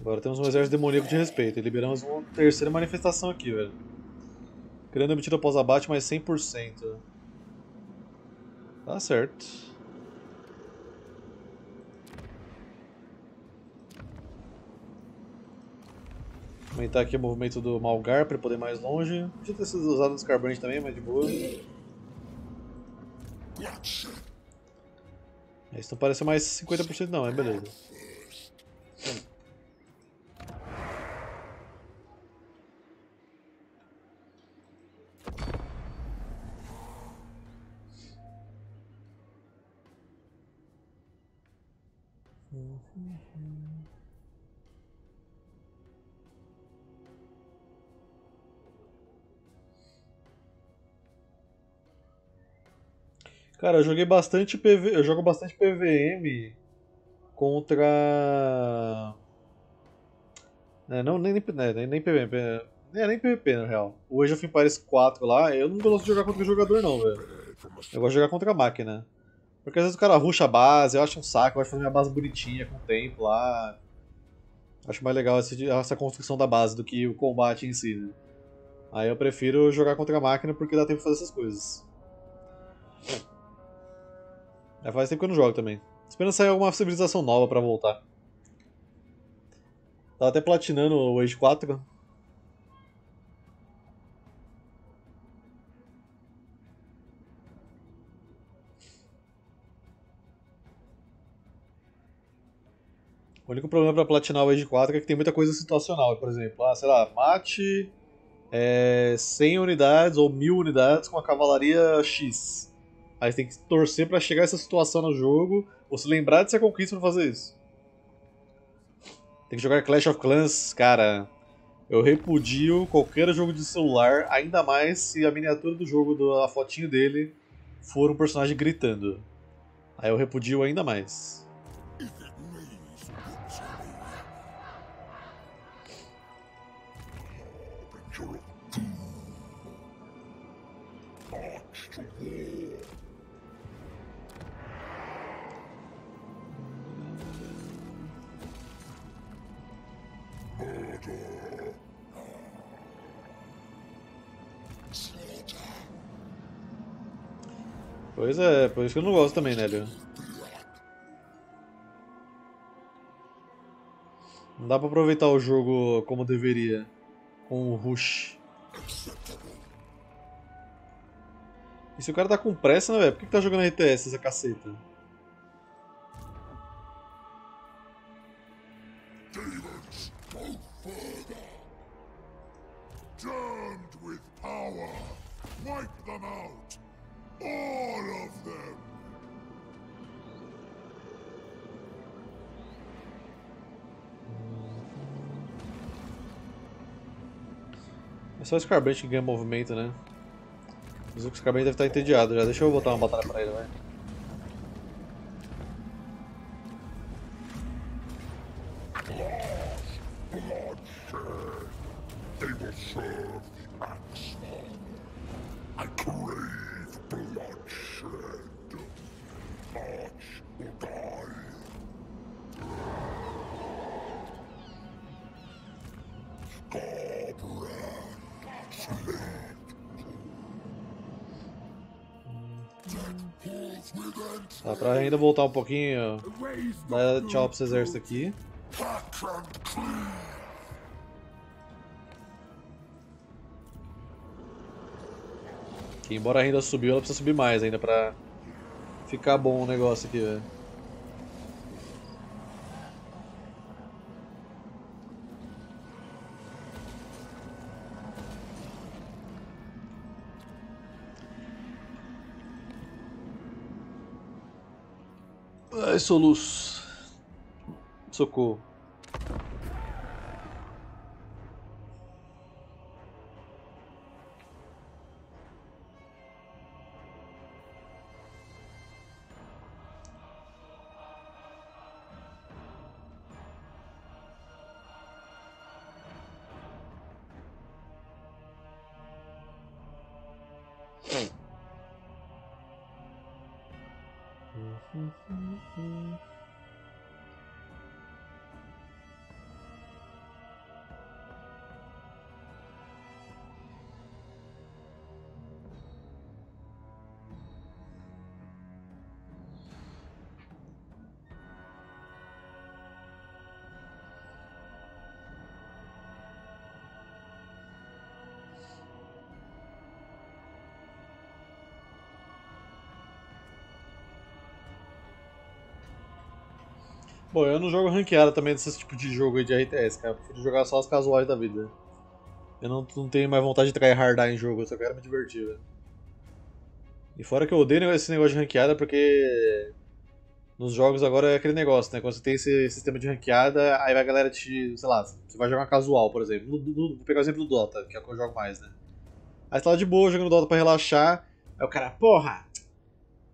Agora temos um exército demoníaco de respeito e liberamos uma terceira manifestação aqui, velho. Criando obtido após abate mais 100%. Tá certo. Aumentar aqui o movimento do Malgar para poder ir mais longe. Podia ter sido usado no Skarbrand também, mas de boa. Isso não parece mais 50% não, é beleza. Cara, eu joguei bastante PV, eu jogo bastante PVM contra... nem PVM, nem PVP na real. O Age of Empires 4 lá, eu não gosto de jogar contra o jogador não, velho. Eu gosto de jogar contra a máquina. Porque às vezes o cara rusha a base, eu acho um saco, eu acho fazer minha base bonitinha com o tempo lá. Acho mais legal essa construção da base do que o combate em si, né? Aí eu prefiro jogar contra a máquina porque dá tempo de fazer essas coisas. Já faz tempo que eu não jogo também. Esperando sair alguma civilização nova pra voltar. Tava até platinando o Age 4. O único problema pra platinar o Age 4 é que tem muita coisa situacional. Por exemplo, ah, sei lá, mate 100 unidades ou 1000 unidades com a cavalaria X. Aí você tem que torcer pra chegar essa situação no jogo, ou se lembrar dessa conquista pra fazer isso. Tem que jogar Clash of Clans, cara. Eu repudio qualquer jogo de celular, ainda mais se a miniatura do jogo, a fotinho dele, for um personagem gritando. Aí eu repudio ainda mais. Pois é, por isso que eu não gosto também, né, Leo? Não dá pra aproveitar o jogo como deveria, com o rush. E se o cara tá com pressa, né, velho? Por que tá jogando RTS essa caceta? Só o Skarbrand que ganha movimento, né? Mas o Skarbrand deve estar entediado já. Deixa eu botar uma batalha pra ele, vai. Tá, pra ainda voltar um pouquinho, dá tchau pra esse exército aqui. Que embora a renda subiu, ela precisa subir mais ainda pra ficar bom o negócio aqui, velho. Ai, soluço. Socorro. Bom, eu não jogo ranqueada também desse tipo de jogo aí de RTS, cara. Eu prefiro jogar só as casuais da vida. Eu não tenho mais vontade de tryhardar em jogo, eu só quero me divertir, velho. E fora que eu odeio esse negócio de ranqueada porque... nos jogos agora é aquele negócio, né? Quando você tem esse sistema de ranqueada, aí vai a galera te, sei lá, você vai jogar casual, por exemplo. Vou pegar o exemplo do Dota, que é o que eu jogo mais, né? Aí você tá lá de boa, jogando Dota pra relaxar, aí o cara, porra,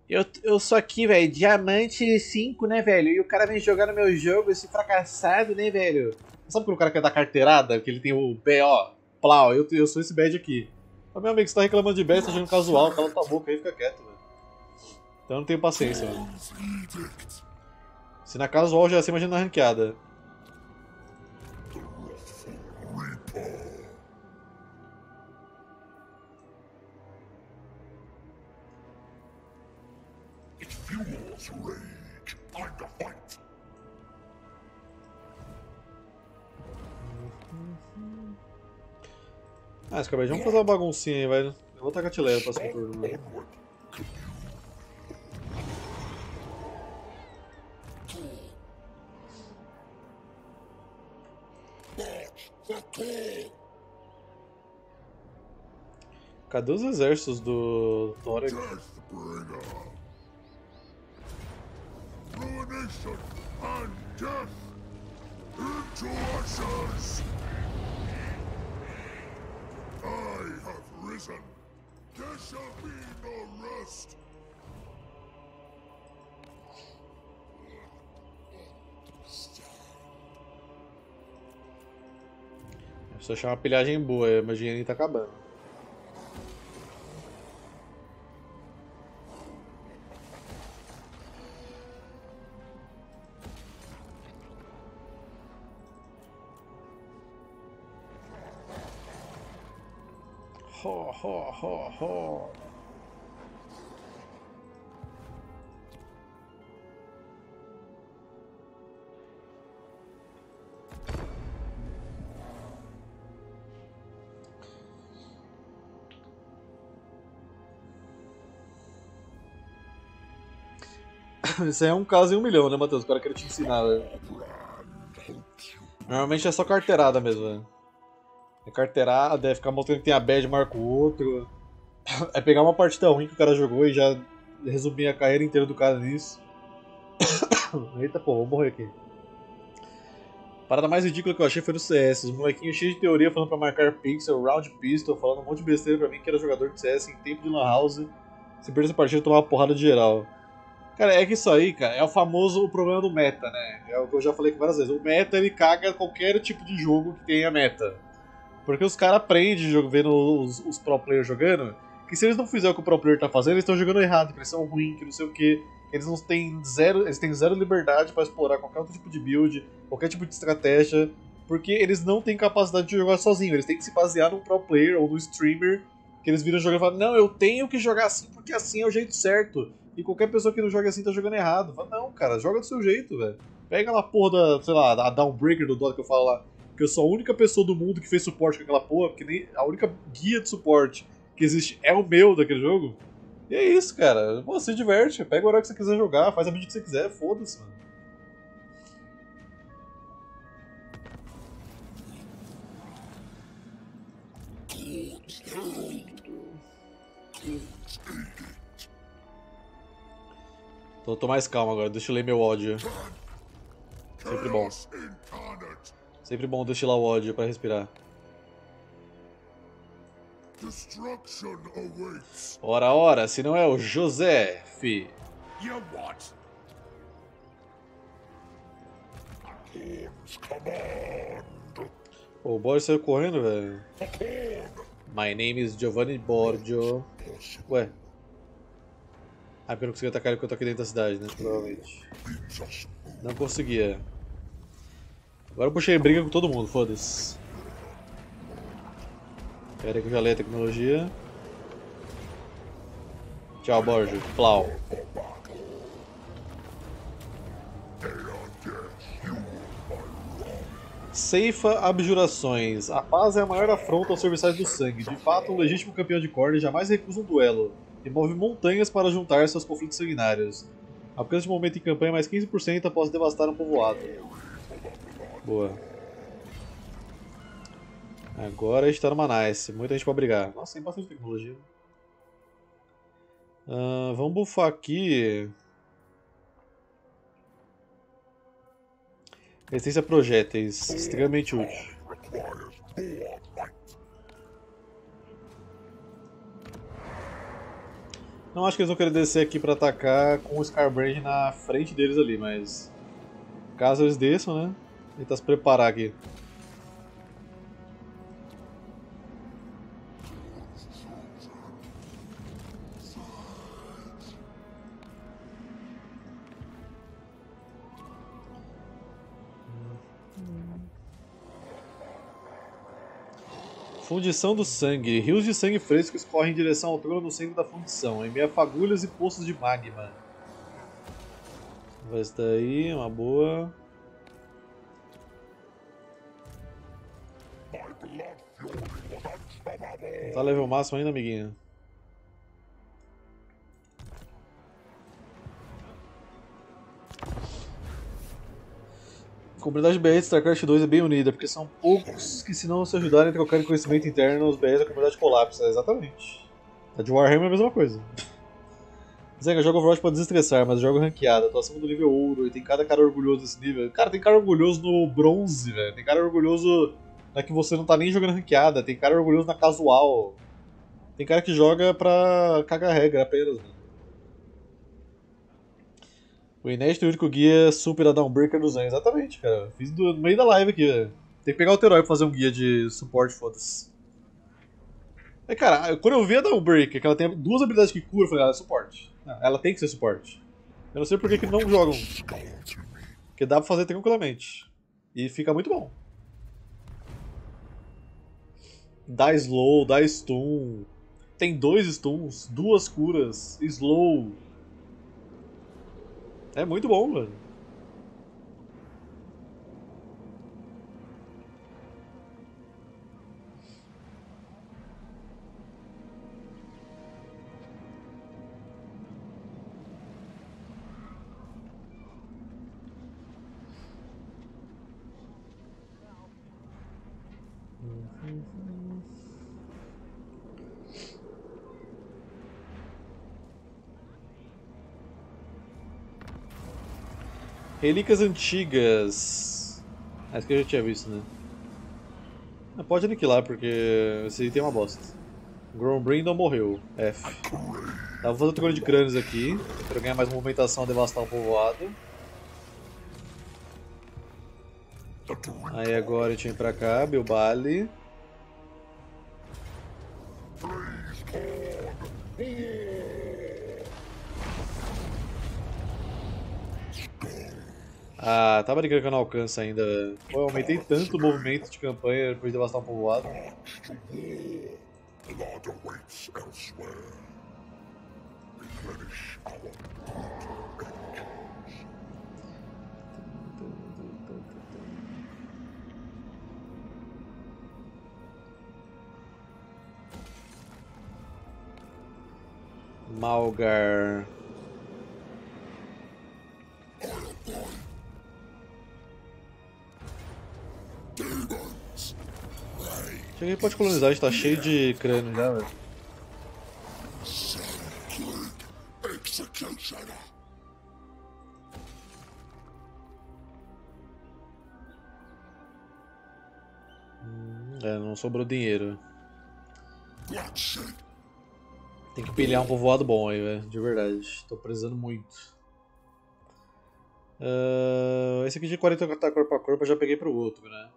eu sou aqui, velho, diamante 5, né, velho? E o cara vem jogar no meu jogo, esse fracassado, né, velho? Sabe quando o cara quer dar carteirada, que ele tem o B.O., plau, eu sou esse bad aqui. Mas, meu amigo, você tá reclamando de bad, você tá jogando casual, cala tua boca aí, fica quieto, velho. Então eu não tenho paciência, velho. Se na casual já é assim, imagina na ranqueada. Ah, esse cabelo, vamos fazer uma baguncinha aí, velho. Eu vou tacar a Tileia no próximo turno, velho. Cadê os exércitos do Thorek? Ruination and death into ashes. I have risen. There shall be no rest. Eu preciso achar uma pilhagem boa, meu dinheirinho tá acabando. Isso aí é um caso em um milhão, né, Matheus? O cara queria te ensinar, velho. Normalmente é só carteirada mesmo, velho. É carteirada, é ficar mostrando que tem a bad, marca o outro. É pegar uma partida ruim que o cara jogou e já resumir a carreira inteira do cara nisso. Eita, pô, vou morrer aqui. A parada mais ridícula que eu achei foi no CS. Os molequinhos cheios de teoria falando pra marcar pixel, round pistol, falando um monte de besteira pra mim que era jogador de CS em tempo de lan house. Se perder essa partida, tomar uma porrada de geral. Cara, é que isso aí, cara, é o famoso problema do meta, né? É o que eu já falei aqui várias vezes. O meta, ele caga qualquer tipo de jogo que tenha meta. Porque os caras aprendem vendo os pro players jogando, que se eles não fizerem o que o pro player tá fazendo, eles estão jogando errado, que eles são ruins, que não sei o quê. Eles têm zero liberdade pra explorar qualquer outro tipo de build, qualquer tipo de estratégia, porque eles não têm capacidade de jogar sozinhos. Eles têm que se basear num pro player ou no streamer, que eles viram jogando e falam, não, eu tenho que jogar assim, porque assim é o jeito certo. E qualquer pessoa que não joga assim tá jogando errado. Fala, não, cara, joga do seu jeito, velho. Pega aquela porra da, sei lá, a Dawnbreaker do Dota que eu falo lá. Que eu sou a única pessoa do mundo que fez suporte com aquela porra, porque nem a única guia de suporte que existe é o meu daquele jogo. E é isso, cara. Pô, se diverte. Pega o horário que você quiser jogar, faz a build que você quiser, foda-se, mano. Tô mais calmo agora, deixa eu ler meu ódio. Sempre bom. Sempre bom destilar o ódio pra respirar. Ora, ora, se não é o José, fi. Pô, o Boris saiu correndo, velho. My name is Giovanni Borgio. Ué. Ah, porque eu não conseguia atacar ele porque eu tô aqui dentro da cidade, né? Provavelmente. Não conseguia. Agora eu puxei briga com todo mundo, foda-se. Pera aí que eu já leio a tecnologia. Tchau, Borgio. Plau. Ceifa abjurações. A paz é a maior afronta aos serviçais do sangue. De fato, um legítimo campeão de Khorne jamais recusa um duelo. E move montanhas para juntar seus conflitos sanguinários. Alcance de momento em campanha mais 15% após devastar um povoado. Boa. Agora a gente tá numa nice. Muita gente pra brigar. Nossa, tem bastante tecnologia. Vamos buffar aqui. Resistência a projéteis, extremamente útil. Não acho que eles vão querer descer aqui para atacar com o Skarbrand na frente deles ali, mas caso eles desçam, né? Tentar se preparar aqui. Fundição do sangue. Rios de sangue fresco escorrem em direção ao trono no centro da fundição, em meio a fagulhas e poços de magma. Vai estar aí, uma boa. Tá level máximo ainda, amiguinho? A comunidade BR de StarCraft 2 é bem unida, porque são poucos que, se não se ajudarem a trocar conhecimento interno, os BRs da comunidade colapsa. Exatamente. A de Warhammer é a mesma coisa. Zé, eu jogo Overwatch pra desestressar, mas eu jogo ranqueada. Tô acima do nível ouro e tem cada cara orgulhoso desse nível. Cara, tem cara orgulhoso no bronze, velho. Tem cara orgulhoso na que você não tá nem jogando ranqueada. Tem cara orgulhoso na casual. Tem cara que joga pra cagar regra apenas, né? O inédito e único guia super da Dawnbreaker dos anos. Exatamente, cara. Fiz no meio da live aqui, velho. Tem que pegar o Thorek pra fazer um guia de suporte, foda-se. É, cara, quando eu vi a Dawnbreaker, que ela tem duas habilidades que cura, eu falei, ela é suporte. Não, ela tem que ser suporte. Eu não sei por que não jogam. Porque dá pra fazer tranquilamente. E fica muito bom. Dá slow, dá stun. Tem 2 stuns, 2 curas, slow. É muito bom, mano. Relíquias antigas. Acho que eu já tinha visto, né? Não, pode aniquilar, porque esse item é uma bosta. Grombrand não morreu. F. Tá, vou fazer o trocadilho de crânios aqui, pra ganhar mais movimentação, devastar o povoado. Aí agora eu tinha que ir pra cá, Bilbali. Ah, tá brincando que eu não alcanço ainda. Pô, eu aumentei tanto o movimento de campanha depois de devastar um povoado. Malgar. Cheguei, pode colonizar, está cheio de crânio já, velho. É, não sobrou dinheiro. Tem que pilhar um povoado bom aí, velho, de verdade. Tô precisando muito. Esse aqui de 40 tá corpo a corpo, eu já peguei pro outro, né?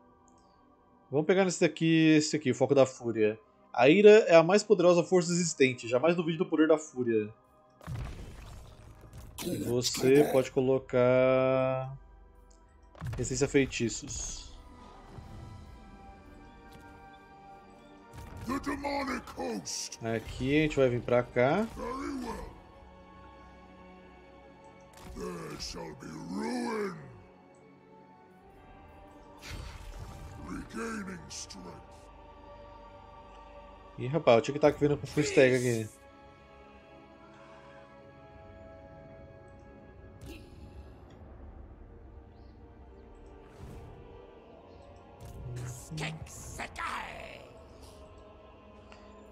Vamos pegar nesse daqui, esse aqui, o Foco da Fúria. A ira é a mais poderosa força existente, jamais duvide do poder da fúria. E você pode colocar... resistência a feitiços. Aqui a gente vai vir pra cá. Ih, rapaz, o tic-tac vindo com full stack aqui.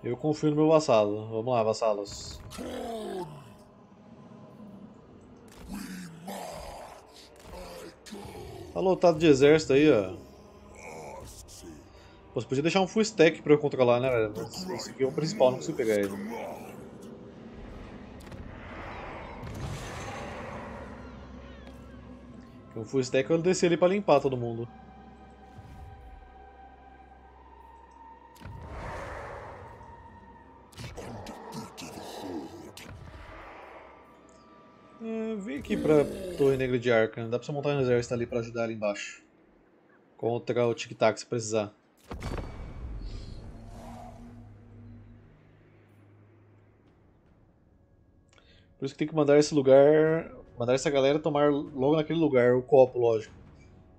Eu confio no meu vassalo. Vamos lá, vassalos. Tá lotado de exército aí, ó. Pô, você podia deixar um full stack pra eu controlar, né, velho? Esse aqui é o principal, não consigo pegar ele. O full stack eu desci ali pra limpar todo mundo. Vem aqui pra Torre Negra de Arkham, dá pra você montar um exército ali pra ajudar ali embaixo. Contra o Tic Tac se precisar. Por isso que tem que mandar esse lugar... Mandar essa galera tomar logo naquele lugar, o copo, lógico.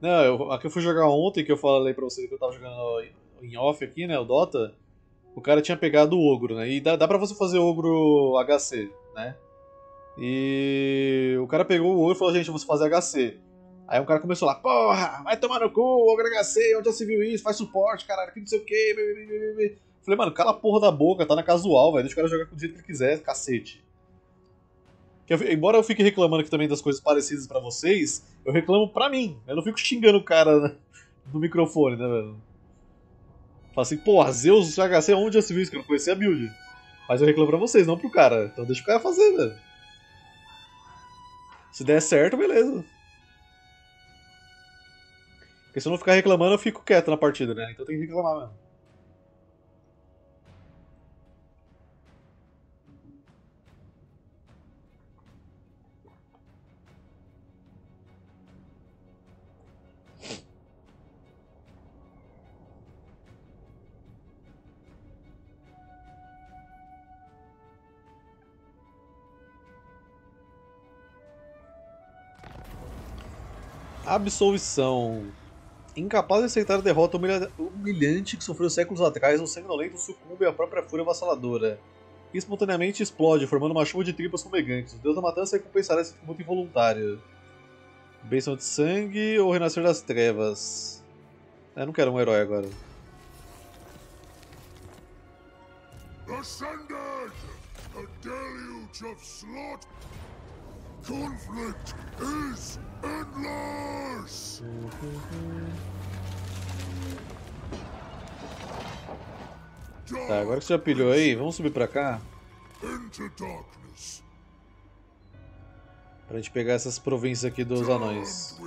Não, a que eu fui jogar ontem, que eu falei pra vocês que eu tava jogando em off aqui, né, o Dota. O cara tinha pegado o Ogro, né, e dá pra você fazer Ogro HC, né. E o cara pegou o Ogro e falou, gente, eu vou fazer HC. Aí um cara começou lá, porra, vai tomar no cu, Ogro HC, onde já se viu isso, faz suporte, caralho, que não sei o que. Falei, mano, cala a porra da boca, tá na casual, velho, deixa o cara jogar com o jeito que ele quiser, cacete. Embora eu fique reclamando aqui também das coisas parecidas pra vocês, eu reclamo pra mim. Eu não fico xingando o cara no microfone, né, velho? Fala assim, porra, Zeus, HC, onde já se viu isso? Que eu não conhecia a build. Mas eu reclamo pra vocês, não pro cara. Então deixa o cara fazer, velho. Se der certo, beleza. Porque se eu não ficar reclamando, eu fico quieto na partida, né? Então tem que reclamar mesmo. Absolvição. Incapaz de aceitar a derrota humilhante que sofreu séculos atrás, o sanguinolento sucumbe à própria fúria avassaladora. Espontaneamente explode, formando uma chuva de tripas fumegantes. O deus da matança recompensará esse tributo involuntário. Benção de sangue ou renascer das trevas? Eu não quero um herói agora. Ascended! A deluge of slaughter! Conflict is endless. Tá, agora que você já pilhou aí, vamos subir pra cá. Pra gente pegar essas províncias aqui dos anões.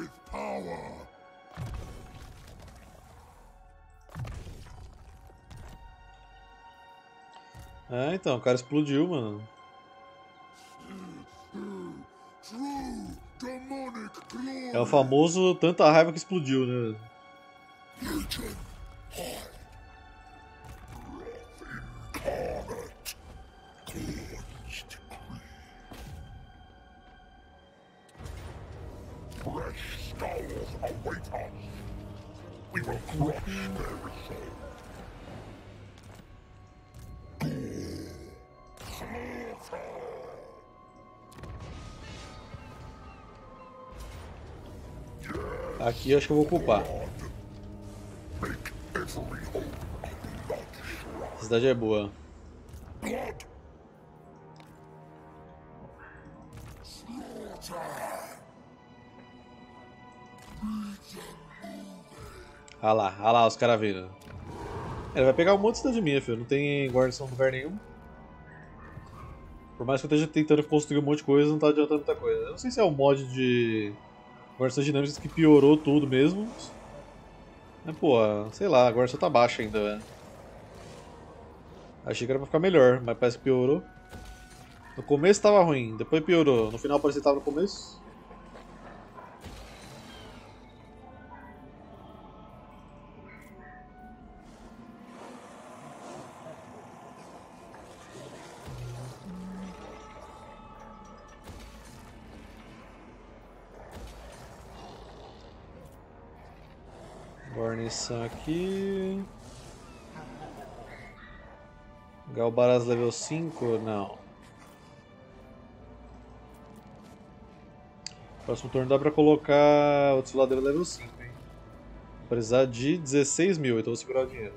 Ah, então, o cara explodiu, mano. É o famoso tanta raiva que explodiu, né? Aqui eu acho que eu vou ocupar. A cidade é boa. Ah lá, os caras viram. Ele vai pegar um monte de cidade minha, filho. Não tem guarnição em lugar nenhum. Por mais que eu esteja tentando construir um monte de coisa, não tá adiantando muita coisa. Eu não sei se é um mod de... Guarnições dinâmicas que piorou tudo mesmo. Mas, pô, sei lá, a guarnição tá baixa ainda, velho. Achei que era pra ficar melhor, mas parece que piorou. No começo tava ruim, depois piorou. No final parecia que tava no começo. Aqui. Galbaras level 5? Não. Próximo turno dá pra colocar outro lado level 5, hein? Vou precisar de 16 mil, então vou segurar o dinheiro.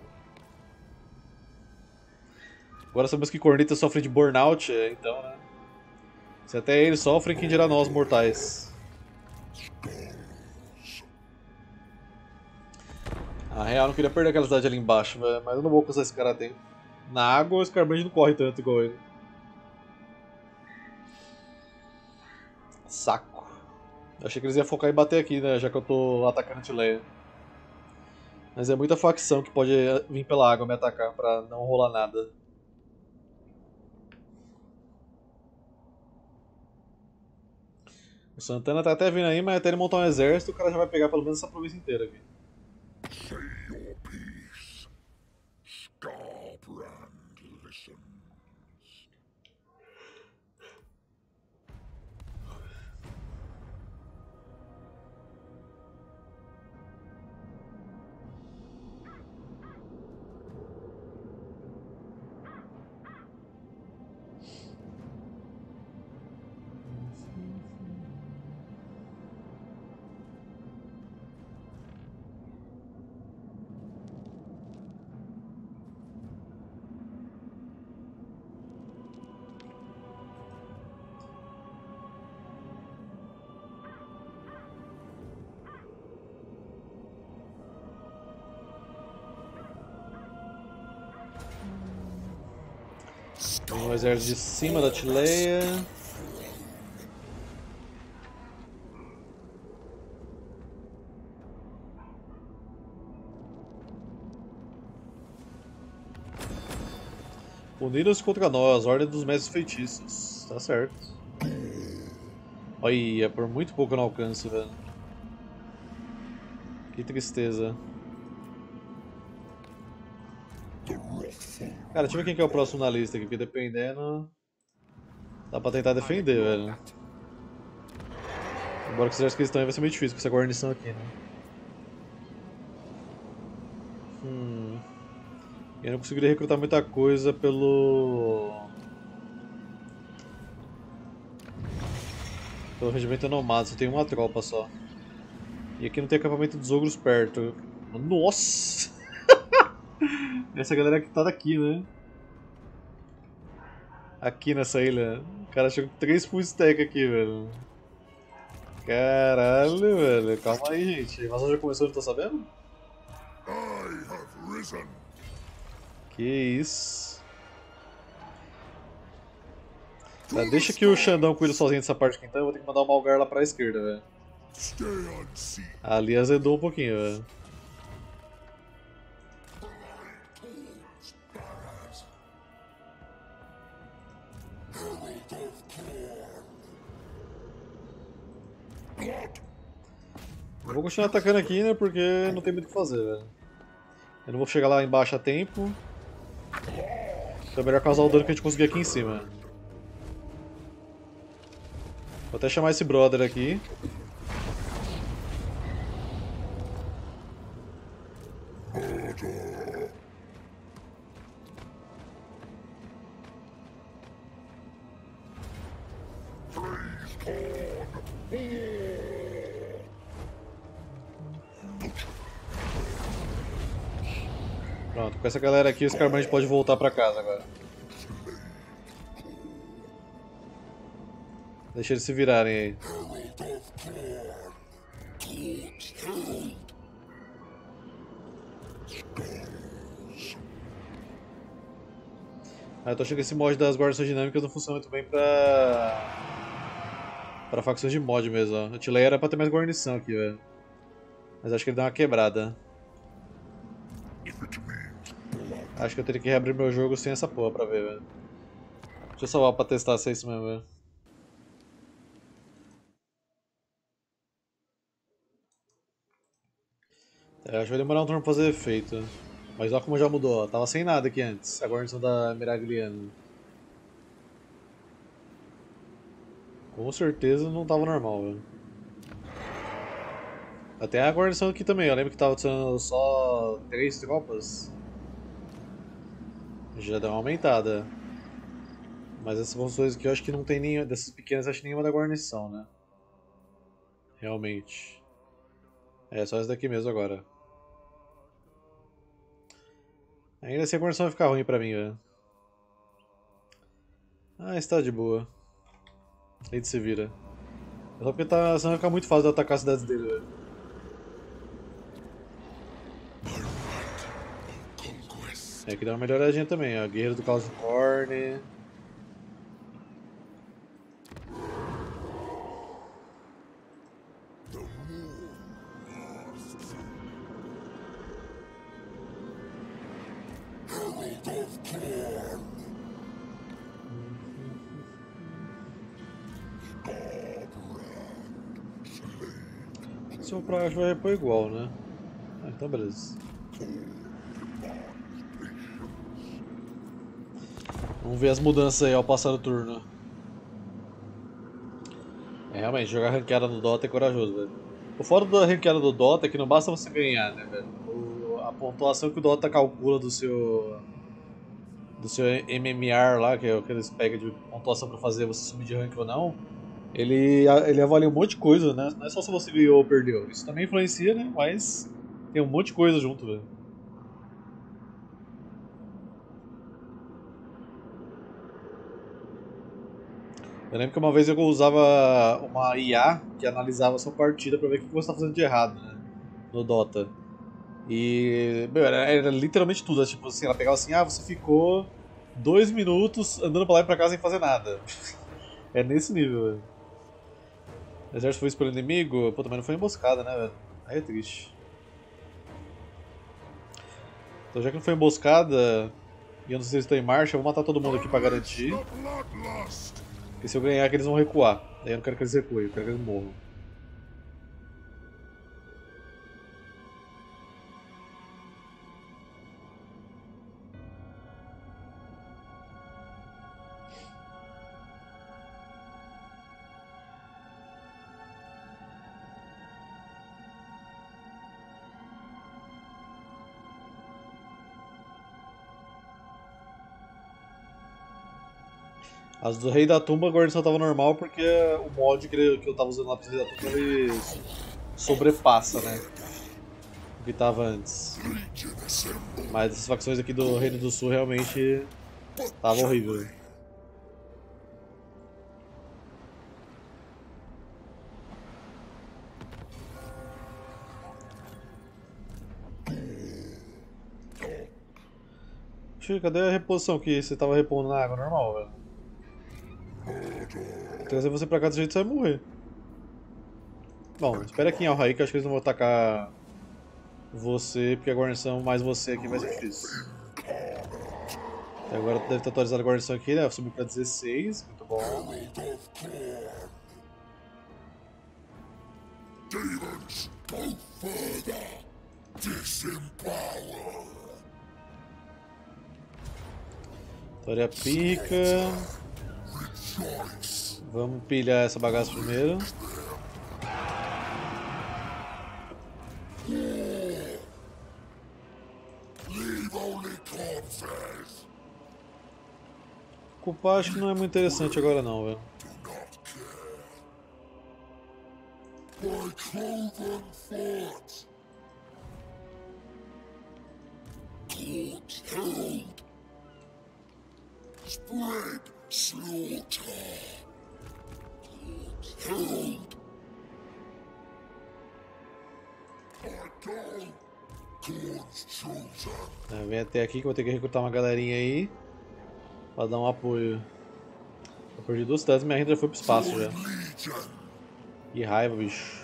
Agora sabemos que Corneta sofre de burnout, então, né? Se até ele sofre, quem dirá nós, mortais? Na real, eu não queria perder aquela cidade ali embaixo, velho, mas eu não vou cansar esse cara tem. Na água, o Skarbrand não corre tanto igual ele. Saco. Eu achei que eles iam focar e bater aqui, né, já que eu tô atacando a Tileia. Mas é muita facção que pode vir pela água me atacar pra não rolar nada. O Santana tá até vindo aí, mas até ele montar um exército, o cara já vai pegar pelo menos essa província inteira aqui. Say your peace. Skarbrand listens. Um exército de cima da Tileia. Uniram-se contra nós, ordem dos mestres feitiços. Tá certo. Olha, por muito pouco eu não alcanço, velho. Que tristeza. Cara, deixa eu ver quem que é o próximo na lista aqui, porque dependendo... Dá pra tentar defender, velho. Embora que os exércitos que estão aí vai ser meio difícil com essa guarnição aqui, né? Eu não conseguiria recrutar muita coisa pelo regimento nomado, só tem uma tropa só. E aqui não tem acampamento dos ogros perto. Nossa! Essa galera que tá daqui, né? Aqui nessa ilha. O cara chegou com 3 full stack aqui, velho. Caralho, velho. Calma aí, gente. A invasão já começou, não tô sabendo? Que isso. Tá, deixa que o Xandão cuida sozinho dessa parte aqui então. Eu vou ter que mandar o Malgar lá pra esquerda, velho. Ali azedou um pouquinho, velho. Eu vou continuar atacando aqui, né, porque não tem muito o que fazer, velho. Eu não vou chegar lá embaixo a tempo. Então é melhor causar o dano que a gente conseguir aqui em cima. Vou até chamar esse brother aqui. Com essa galera aqui, os Skarbrand pode voltar pra casa agora. Deixa eles se virarem aí. Ah, eu tô achando que esse mod das guarnições dinâmicas não funciona muito bem pra facções de mod mesmo, ó. A Tileia era pra ter mais guarnição aqui, velho. Mas acho que ele dá uma quebrada. Acho que eu teria que reabrir meu jogo sem essa porra pra ver, velho. Deixa eu salvar pra testar se é isso mesmo, velho. É, acho que vai demorar um turno pra fazer efeito. Mas olha como já mudou, ó. Tava sem nada aqui antes, a guarnição da Miragliana. Com certeza não tava normal, velho. Até a guarnição aqui também, eu lembro que tava adicionando só 3 tropas. Já deu uma aumentada. Mas essas funções aqui eu acho que não tem nenhuma. Dessas pequenas acho que nenhuma da guarnição, né? Realmente. É, só essa daqui mesmo agora. Ainda assim a guarnição vai ficar ruim pra mim, velho. Ah, está de boa. Ele se vira. Só porque tá, senão vai ficar muito fácil de atacar as cidades dele, velho. Tem que dar uma melhoradinha também, ó. Guerreiro do Caos de Khorne. Eu acho que vai repor igual, né? Ah, então beleza. Vamos ver as mudanças aí ao passar do turno. É, realmente, jogar ranqueada no Dota é corajoso, velho. O foda da ranqueada do Dota é que não basta você ganhar, né, velho? A pontuação que o Dota calcula do seu MMR lá, que é aqueles pega de pontuação pra fazer você subir de rank ou não. Ele avalia um monte de coisa, né? Não é só se você ganhou ou perdeu. Isso também influencia, né? Mas tem um monte de coisa junto, velho. Eu lembro que uma vez eu usava uma IA que analisava a sua partida pra ver o que você tá fazendo de errado, né? No Dota. E, meu, era literalmente tudo. Tipo assim, ela pegava assim, ah, você ficou 2 minutos andando pra lá e pra cá sem fazer nada. É nesse nível, velho. O exército foi expulso pelo inimigo? Pô, também não foi emboscada, né, velho? Aí é triste. Então, já que não foi emboscada, e eu não sei se estou em marcha, eu vou matar todo mundo aqui pra garantir. Porque se eu ganhar, que eles vão recuar. Aí eu não quero que eles recuem, eu quero que eles morram. As do Rei da Tumba, a guarnição tava normal porque o mod que eu tava usando lá pro Rei da Tumba, ele sobrepassa, né, o que tava antes. Mas essas facções aqui do Reino do Sul realmente tava horrível. Cadê a reposição que você tava repondo na água normal, velho? Trazer você pra cá do jeito você vai morrer. Bom, espera aqui em Alraí que eu acho que eles não vão atacar você, porque a guarnição mais você aqui vai ser difícil. Até agora deve ter atualizado a guarnição aqui, né? Subiu pra 16, muito bom. Vitória pica. Vamos pilhar essa bagaça primeiro. Culpar acho que não é muito interessante agora não, velho. Vem até aqui que eu vou ter que recrutar uma galerinha aí pra dar um apoio. Eu perdi 2 cidades e minha renda já foi pro espaço já. Que raiva, bicho.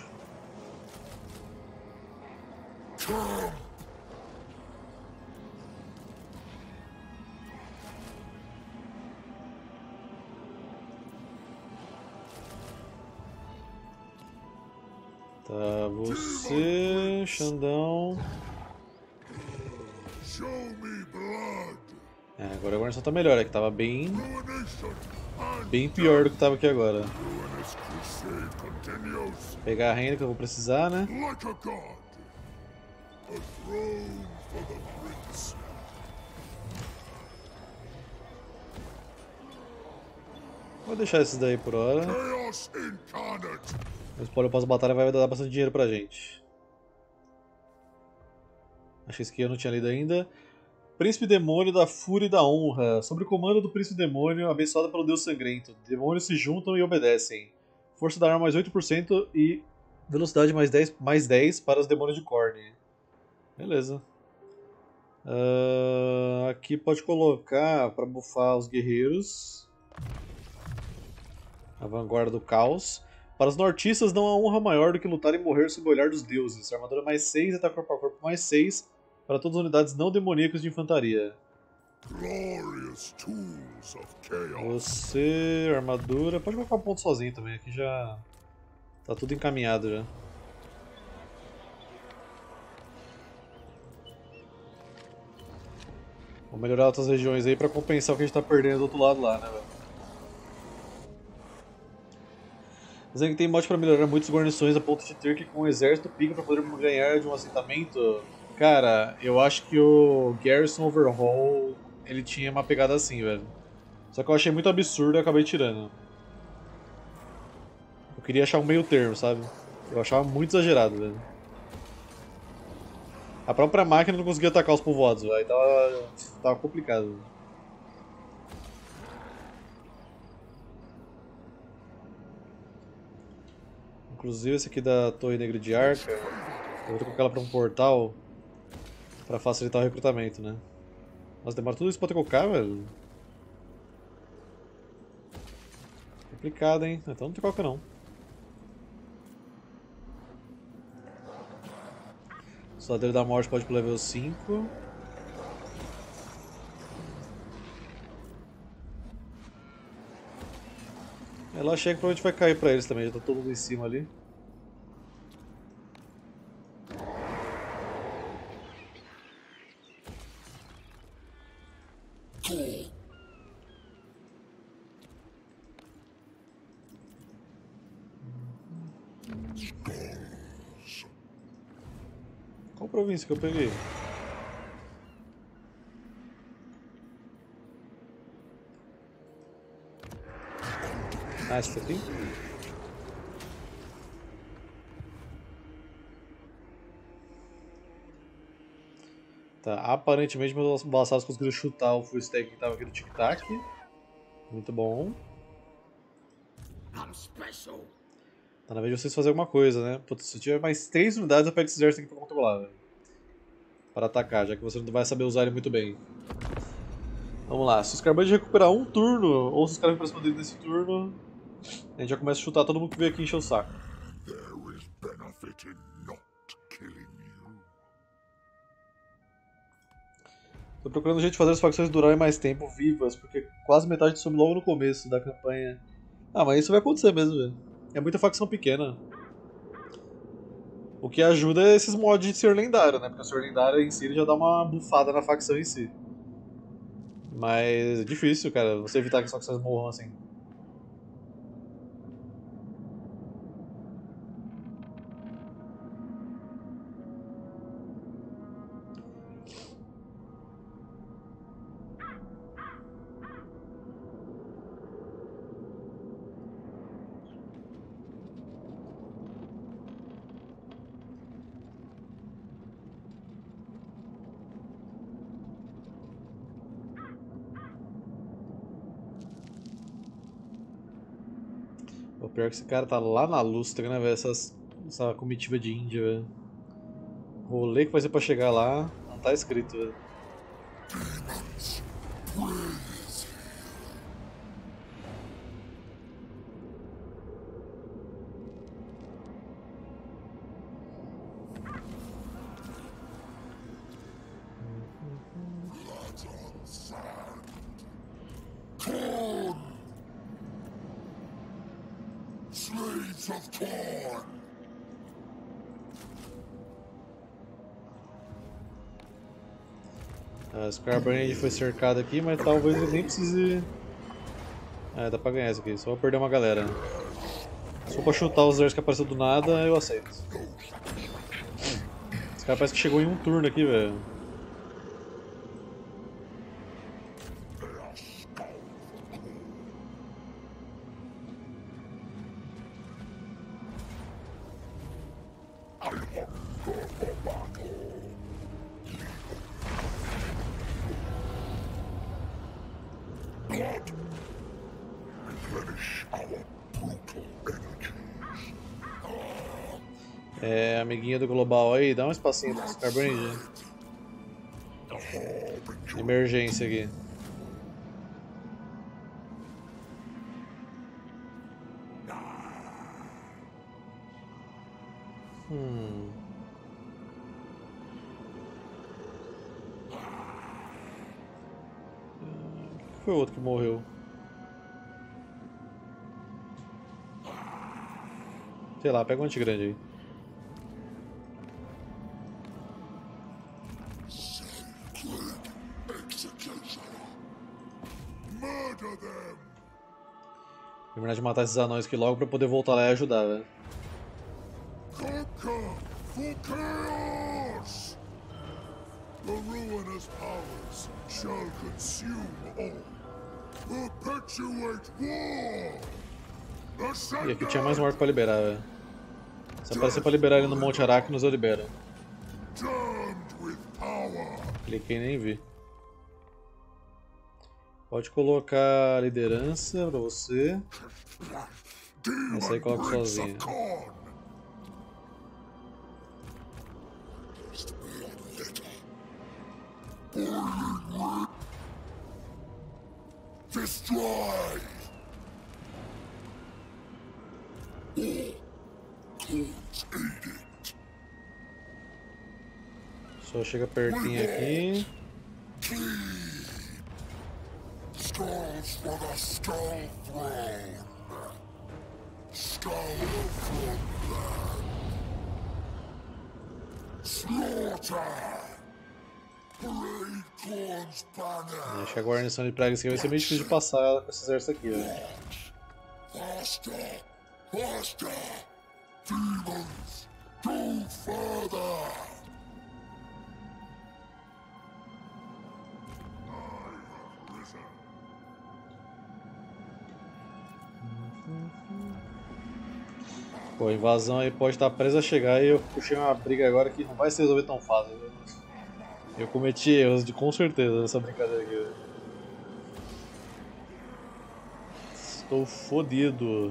Tá, você, Xandão. É, agora a guarnição tá melhor, é que tava bem pior do que tava aqui agora. Pegar a renda que eu vou precisar, né? Vou deixar esses daí por hora. Mas o pós batalha vai dar bastante dinheiro pra gente. Acho que esse aqui eu não tinha lido ainda. Príncipe Demônio da Fúria e da Honra. Sobre o comando do Príncipe Demônio, abençoado pelo Deus Sangrento. Demônios se juntam e obedecem. Força da arma mais 8% e velocidade mais 10 para os demônios de Khorne. Beleza. Aqui pode colocar para buffar os guerreiros. A vanguarda do caos. Para os nortistas não há honra maior do que lutar e morrer sob o olhar dos deuses. Armadura mais 6, ataque corpo a corpo mais 6 para todas as unidades não demoníacas de infantaria. Você, armadura... Pode colocar um ponto sozinho também, aqui já tá tudo encaminhado já. Vou melhorar outras regiões aí para compensar o que a gente tá perdendo do outro lado lá, né, velho? Dizendo que tem mod para melhorar muitas guarnições a ponto de ter que com um exército pica para poder ganhar de um assentamento. Cara, eu acho que o Garrison Overhaul, ele tinha uma pegada assim, velho. Só que eu achei muito absurdo e acabei tirando. Eu queria achar um meio termo, sabe? Eu achava muito exagerado, velho. A própria máquina não conseguia atacar os povoados, velho. Tava complicado, velho. Inclusive esse aqui da Torre Negra de Arca, eu vou colocar ela pra um portal pra facilitar o recrutamento, né? Nossa, demora tudo isso pra trocar, velho? Complicado, hein? Então não troca não. O Soldadeiro da Morte pode ir pro level 5. Ela achei que provavelmente vai cair pra eles também, já tá todo mundo em cima ali. Qual província que eu peguei? Ah, esse aqui? Tá, aparentemente meus balassados conseguiram chutar o full stack que tava aqui no tic-tac. Muito bom. Tá na vez de vocês fazerem alguma coisa, né? Putz, se eu tiver mais 3 unidades eu pego esse exército aqui pra controlar, velho. Para atacar, já que você não vai saber usar ele muito bem. Vamos lá, se os Skarbrand recuperar um turno, ou se os caras vêm pra cima dele nesse turno, a gente já começa a chutar todo mundo que veio aqui e encher o saco. Tô procurando gente fazer as facções durarem mais tempo vivas, porque quase metade some logo no começo da campanha. Ah, mas isso vai acontecer mesmo, velho. É muita facção pequena. O que ajuda é esses mods de Senhor Lendário, né? Porque o Senhor Lendário em si ele já dá uma bufada na facção em si. Mas é difícil, cara, você evitar que as facções morram assim. Pior que esse cara tá lá na lustra, né, velho? Essa comitiva de Índia, velho. Rolê que vai ser pra chegar lá, não tá escrito, velho. Skarbrand foi cercado aqui, mas talvez ele nem precise... É, dá pra ganhar isso aqui, só vou perder uma galera. Se for pra chutar os exércitos que apareceu do nada, eu aceito. Esse cara parece que chegou em um turno aqui, velho. Amiguinha do global aí, dá um espacinho pra Skarbrand. Emergência aqui. Que foi o outro que morreu? Sei lá, pega um antigrande aí. Terminar de matar esses anões aqui logo pra eu poder voltar lá e ajudar, velho. E aqui tinha mais um arco pra liberar, velho. Se aparecer pra liberar ele no Monte Aracnos, eu libero. Cliquei e nem vi. Pode colocar a liderança pra você. Essa aí coloca sozinha. Só chega pertinho aqui. Deixa a guarnição de praga aqui, vai ser meio difícil de passar com esse exército aqui, né? Pô, a invasão aí pode estar presa a chegar e eu puxei uma briga agora que não vai se resolver tão fácil. Né? Eu cometi erros, com certeza, nessa brincadeira aqui. Né? Estou fodido.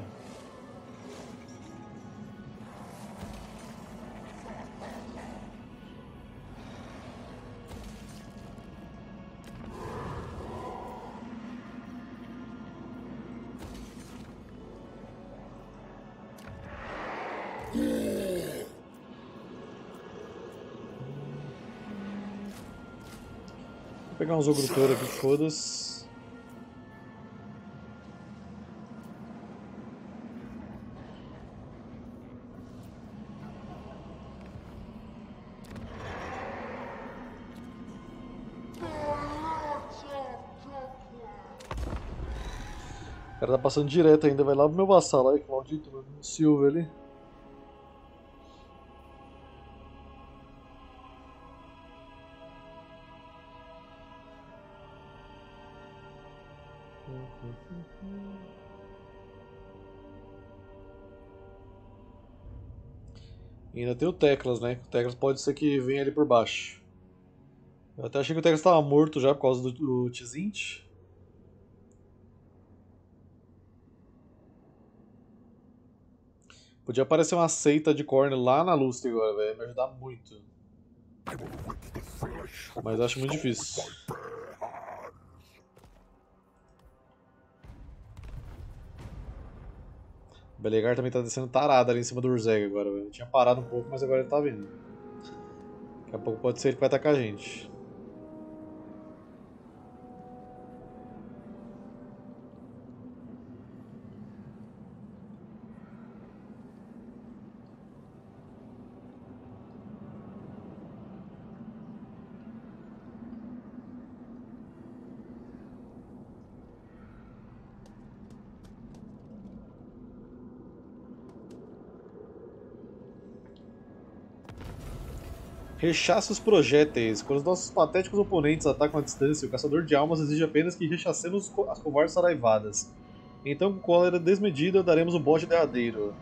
Vou pegar uns ogrutor aqui, foda-se. O cara tá passando direto ainda, vai lá pro meu vassalo aí, maldito, mano, no silver ali. Ainda tem o Teclas, né? O Teclas pode ser que venha ali por baixo. Eu até achei que o Teclas estava morto já por causa do Tzint. Podia aparecer uma seita de Khorne lá na Lustre agora, velho. Me ajudar muito. Mas acho muito difícil. O Belegar também tá descendo tarado ali em cima do Urzeg agora, velho. Tinha parado um pouco, mas agora ele tá vindo. Daqui a pouco pode ser ele que vai atacar a gente. Rechaça os projéteis. Quando os nossos patéticos oponentes atacam à distância, o caçador de almas exige apenas que rechacemos as covardes saraivadas. Então, com cólera desmedida, daremos o bote derradeiro.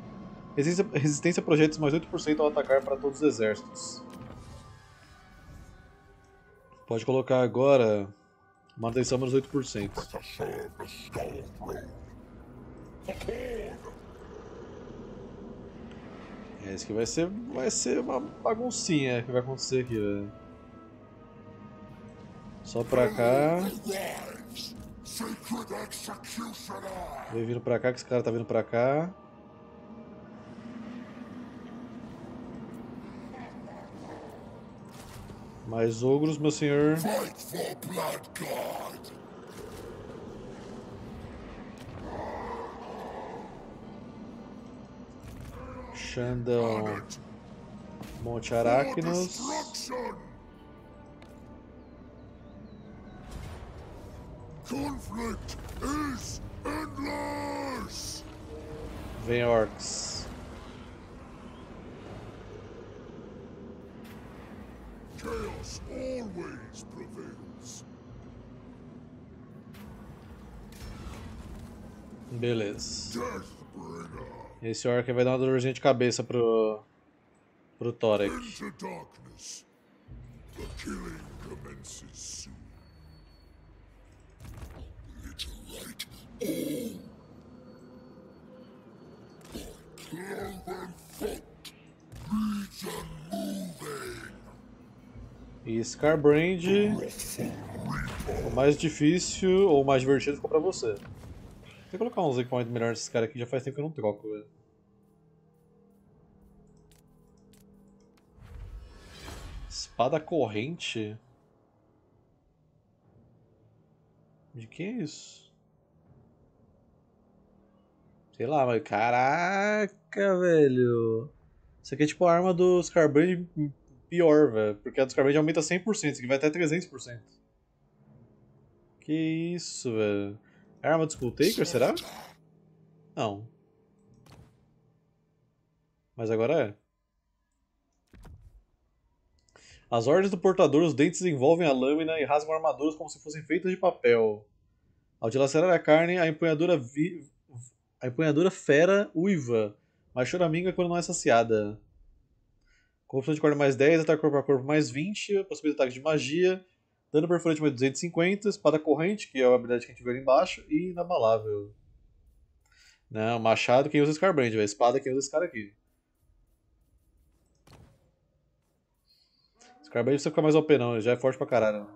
Resistência a projéteis mais 8% ao atacar para todos os exércitos. Pode colocar agora... manutenção menos 8%. Esse aqui vai ser uma baguncinha que vai acontecer aqui, velho. Só pra cá. Vem vindo pra cá, que esse cara tá vindo pra cá. Mais ogros, meu senhor. Xandão. Monte Aracnos. Conflict is endless. Vem orcs. Chaos always prevails. Beleza. Esse orc vai dar uma dorzinha de cabeça pro Thorek. Into darkness. The killing commences soon. E Skarbrand, o mais difícil ou o mais divertido ficou pra você. Vou ter que colocar uns equipamentos melhores nesses caras aqui, já faz tempo que eu não troco, velho. Espada corrente? De que é isso? Sei lá, mas caraca, velho. Isso aqui é tipo a arma do Skarbrand pior, velho. Porque a do Skarbrand aumenta 100%, isso aqui vai até 300%. Que isso, velho. É arma do Skulltaker, será? Não. Mas agora é. As ordens do portador, os dentes envolvem a lâmina e rasgam armaduras como se fossem feitas de papel. Ao dilacerar a carne, a empunhadura vi... A empunhadura fera, uiva, mas choraminga quando não é saciada. Corrupção de corda mais 10, ataque corpo a corpo mais 20, possibilidade de ataque de magia, dano perfurante mais 250, espada corrente, que é a habilidade que a gente viu ali embaixo, e inabalável. Não, machado quem usa Skarbrand, velho. Espada quem usa esse cara aqui. Skarbrand precisa ficar mais OP não, ele já é forte pra caralho.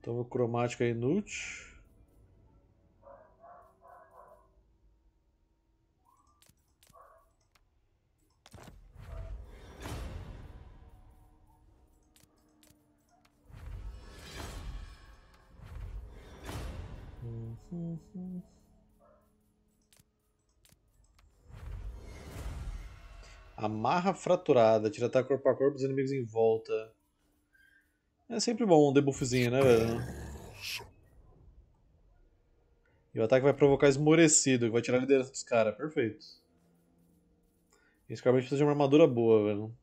Então o cromático é inútil. Amarra fraturada, tira ataque corpo a corpo dos inimigos em volta. É sempre bom um debuffzinho, né, velho? E o ataque vai provocar esmorecido, que vai tirar a liderança dos caras. Perfeito. Esse cara precisa de uma armadura boa, velho.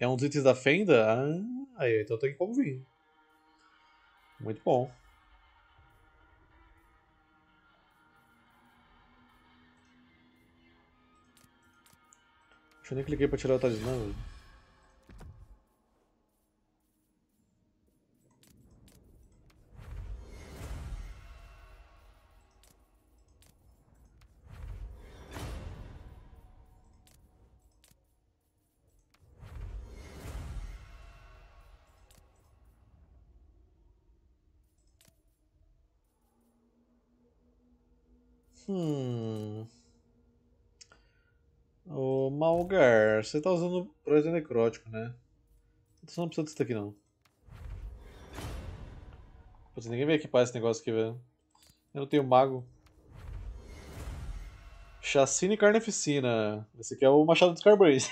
É um dos itens da fenda? Ah, aí, então tem como vir. Muito bom. Acho que eu nem cliquei pra tirar o talismã, velho. Ô, Malgar, você tá usando projeto necrótico, né? Você não precisa disso daqui, não. Pô, ninguém vai equipar esse negócio aqui, velho. Eu não tenho mago. Chacina e carneficina. Esse aqui é o machado dos Skarbrand.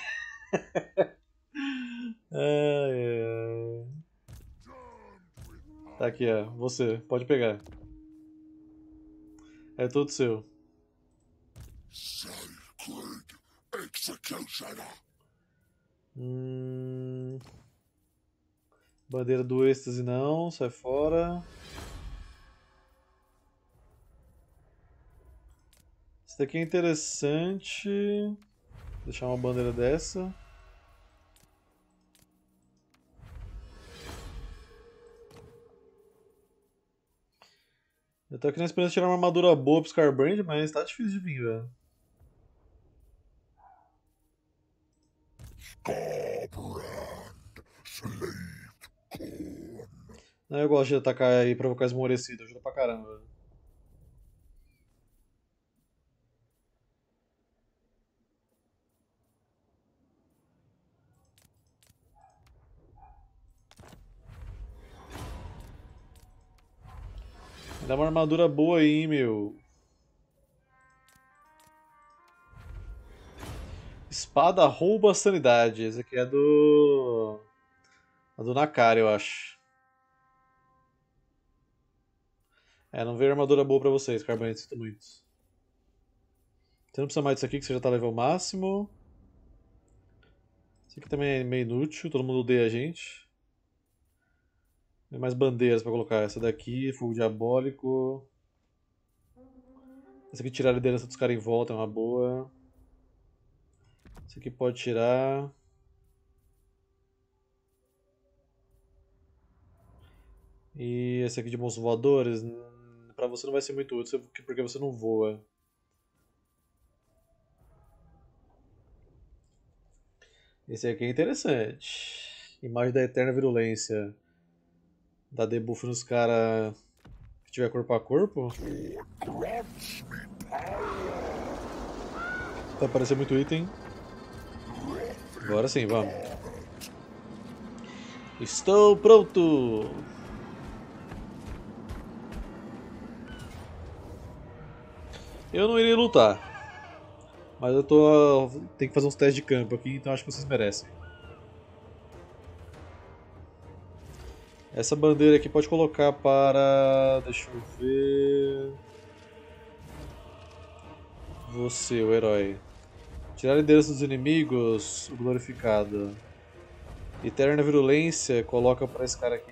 Tá aqui, ó. Você, pode pegar. É todo seu. Bandeira do êxtase não, sai fora. Isso daqui é interessante. Vou deixar uma bandeira dessa. Eu tô aqui na esperança de tirar uma armadura boa pro Skarbrand, mas tá difícil de vir, velho. Não, eu gosto de atacar e provocar esmorecido, ajuda pra caramba, velho. Dá uma armadura boa aí, meu. Espada rouba a sanidade. Esse aqui é do... a do Nakari, eu acho. É, não veio armadura boa pra vocês, Carbanete. Sinto muito. Você não precisa mais disso aqui, que você já tá level máximo. Isso aqui também é meio inútil, todo mundo odeia a gente. Tem mais bandeiras pra colocar. Essa daqui, fogo diabólico. Essa aqui tirar a liderança dos caras em volta, é uma boa. Essa aqui pode tirar. E essa aqui de monstros voadores, pra você não vai ser muito útil, porque você não voa. Esse aqui é interessante. Imagem da eterna virulência. Dá debuff nos caras que tiver corpo a corpo. Tá aparecendo muito item. Agora sim, vamos. Estou pronto! Eu não irei lutar. Mas eu tô... tenho que fazer uns testes de campo aqui, então acho que vocês merecem. Essa bandeira aqui pode colocar para... deixa eu ver... você, o herói. Tirar a liderança dos inimigos, o glorificado. Eterna virulência, coloca para esse cara aqui.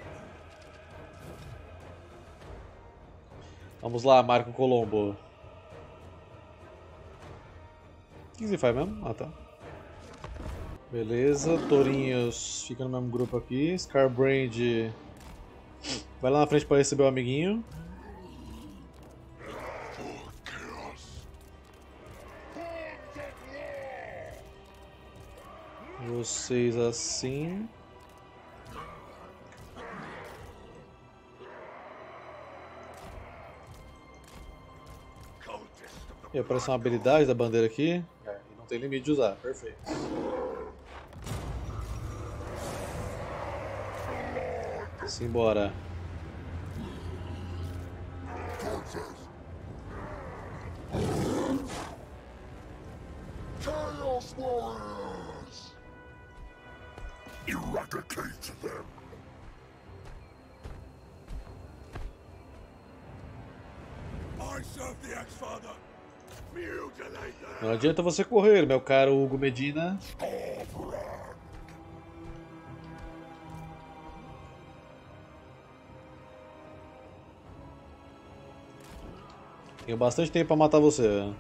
Vamos lá, Marco Colombo. O que você faz mesmo? Ah, tá. Beleza, Tourinhos fica no mesmo grupo aqui. Skarbrand... vai lá na frente para receber o amiguinho. Vocês assim. E aparece uma habilidade da bandeira aqui. É, não tem limite de usar, perfeito. Simbora. Eradicate them. I serve the ex-father. Mutilate them. Não adianta você correr, meu caro Hugo Medina. Tenho bastante tempo pra matar você.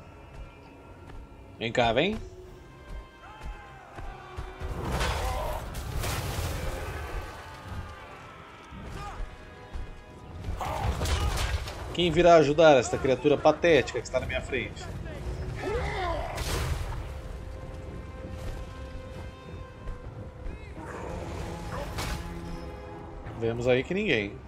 Vem cá, vem. Quem virá ajudar esta criatura patética que está na minha frente? Vemos aí que ninguém.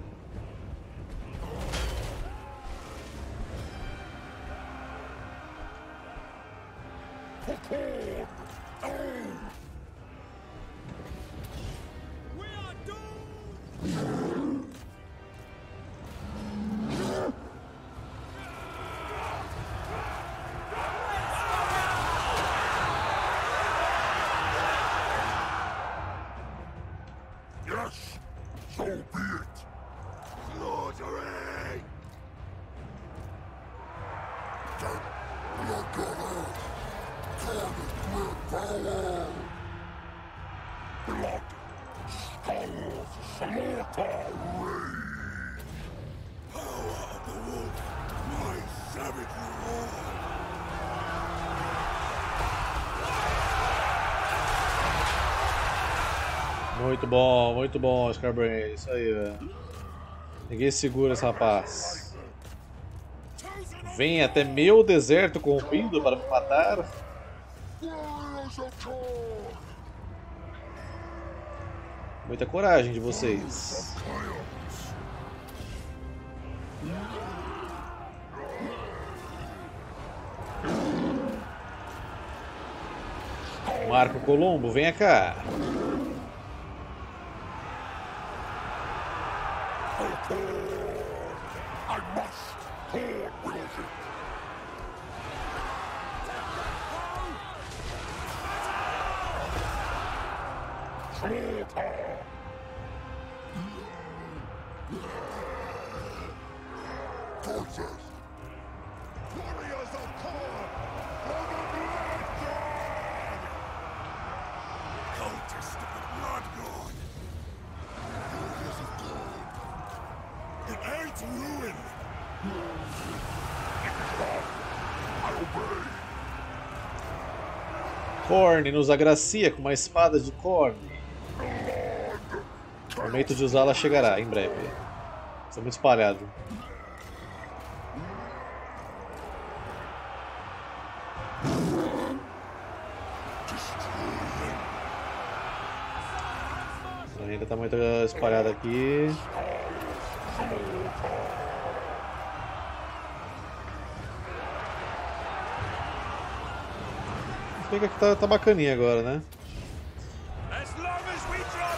Muito bom, Skarbrand, isso aí, velho. Ninguém segura esse rapaz. Vem até meu deserto corrompido para me matar. Muita coragem de vocês. Marco Colombo, venha cá. Khorne nos agracia com uma espada de Khorne. O momento de usá-la chegará em breve. Estou muito espalhado. Ainda está muito espalhado aqui. Fica que tá bacaninha agora, né?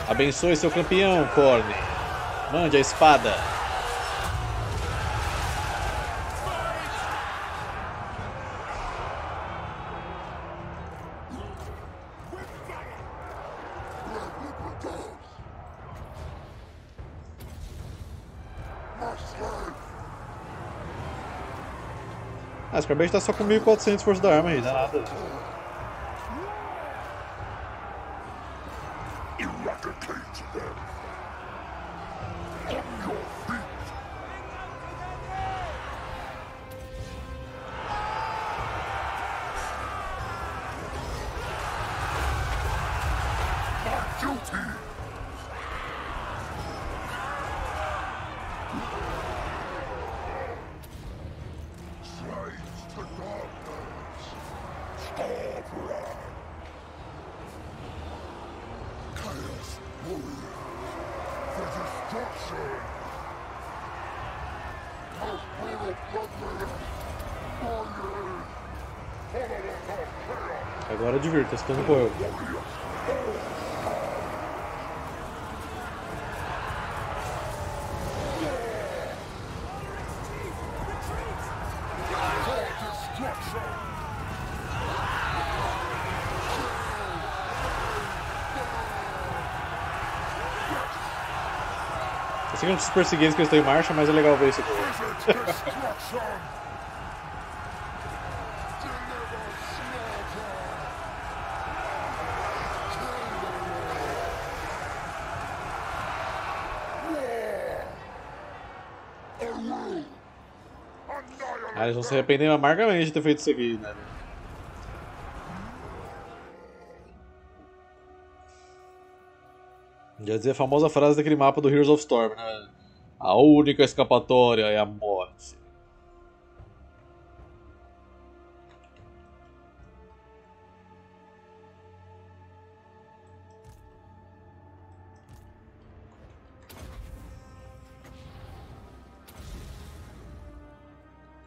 Abençoe seu campeão, Khorne. Mande a espada. Ah, Skarbrand tá só com 1400 força da arma aí, dá nada. Agora divirta-se como eu. Eu sei que é um dos perseguintes que eu estou em marcha, mas é legal ver isso aqui. Ah, eles vão se arrepender amargamente de ter feito isso aqui, né? Já dizia a famosa frase daquele mapa do Heroes of Storm, né? A única escapatória é a morte.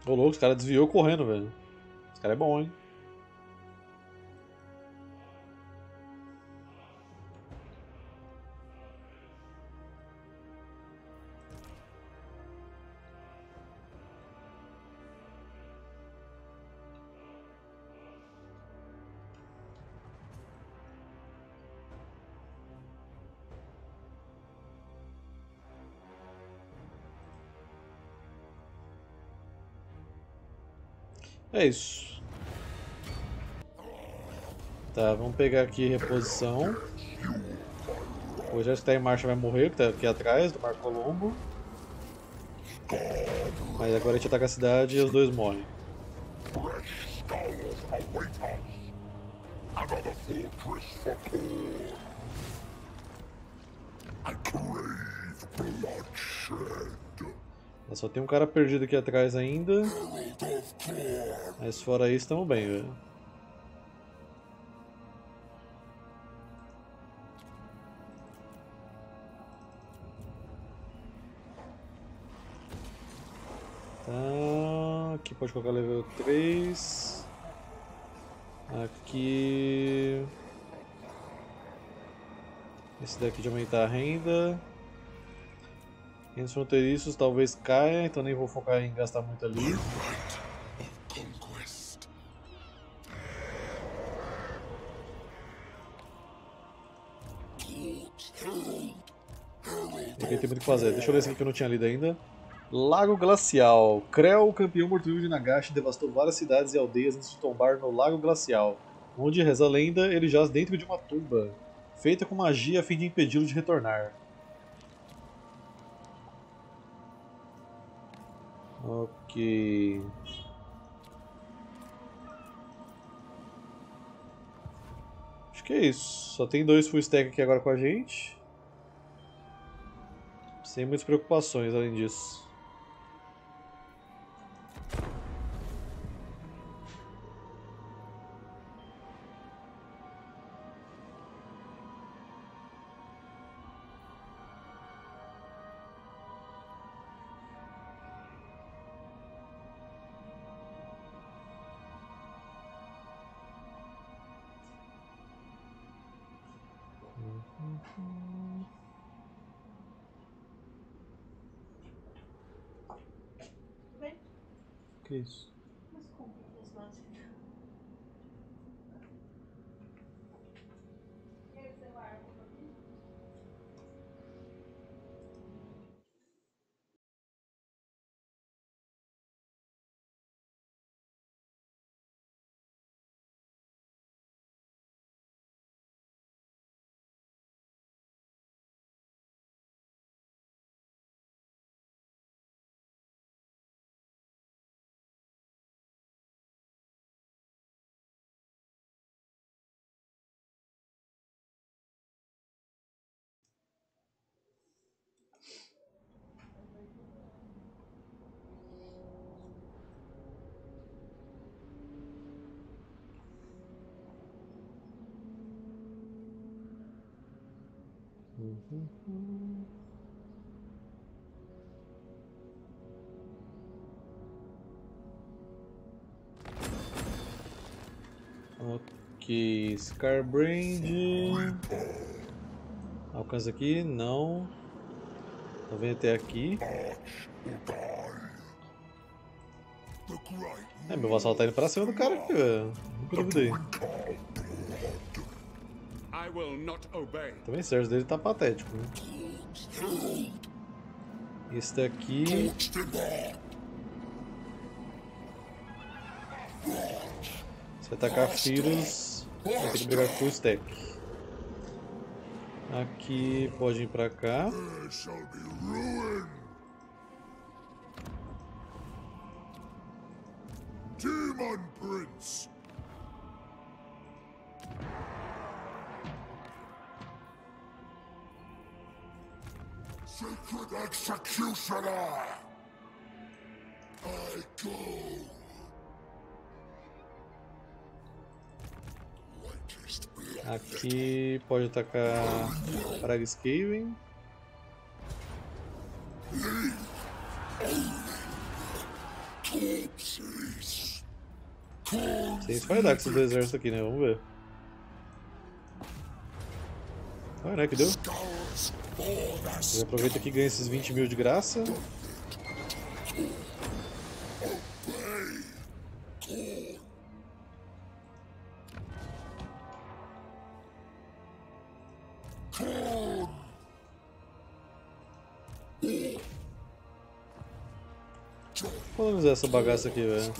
Ô louco, os caras desviou correndo, velho. Esse cara é bom, hein? É isso. Tá, vamos pegar aqui reposição. O exército que está em marcha vai morrer, que está aqui atrás do Marco Colombo. Mas agora a gente ataca a cidade e os dois morrem. Só tem um cara perdido aqui atrás ainda. Mas fora isso, estamos bem, velho. Tá. Aqui pode colocar level 3. Aqui. Esse daqui de aumentar a renda. Os fronteiriços talvez caia, então nem vou focar em gastar muito ali. Aqui tem muito o que fazer. Deixa eu ler esse aqui que eu não tinha lido ainda. Lago Glacial. Krell, o campeão morto-vivo de Nagash, devastou várias cidades e aldeias antes de tombar no Lago Glacial, onde, reza a lenda, ele jaz dentro de uma tumba, feita com magia a fim de impedi-lo de retornar. Ok. Acho que é isso. Só tem dois full stack aqui agora com a gente. Sem muitas preocupações além disso. Isso. Mas como eles fazem? Ok, Skarbrand. Alcança aqui? Não. Tá vendo até aqui. É, meu vassal tá indo pra cima do cara aqui, velho. Nunca duvidei. Também certo dele tá patético, né? Esse daqui. Se atacar Firus, vai ter que pegar full stack. Aqui pode ir pra cá. Demon Prince. Executioner, I go. Aqui pode atacar Pragscaven. Tem que vai dar com esses exércitos aqui, né? Vamos ver. Ah, né? Que deu? Ele aproveita que ganha esses 20 mil de graça. Vamos usar essa bagaça aqui, velho.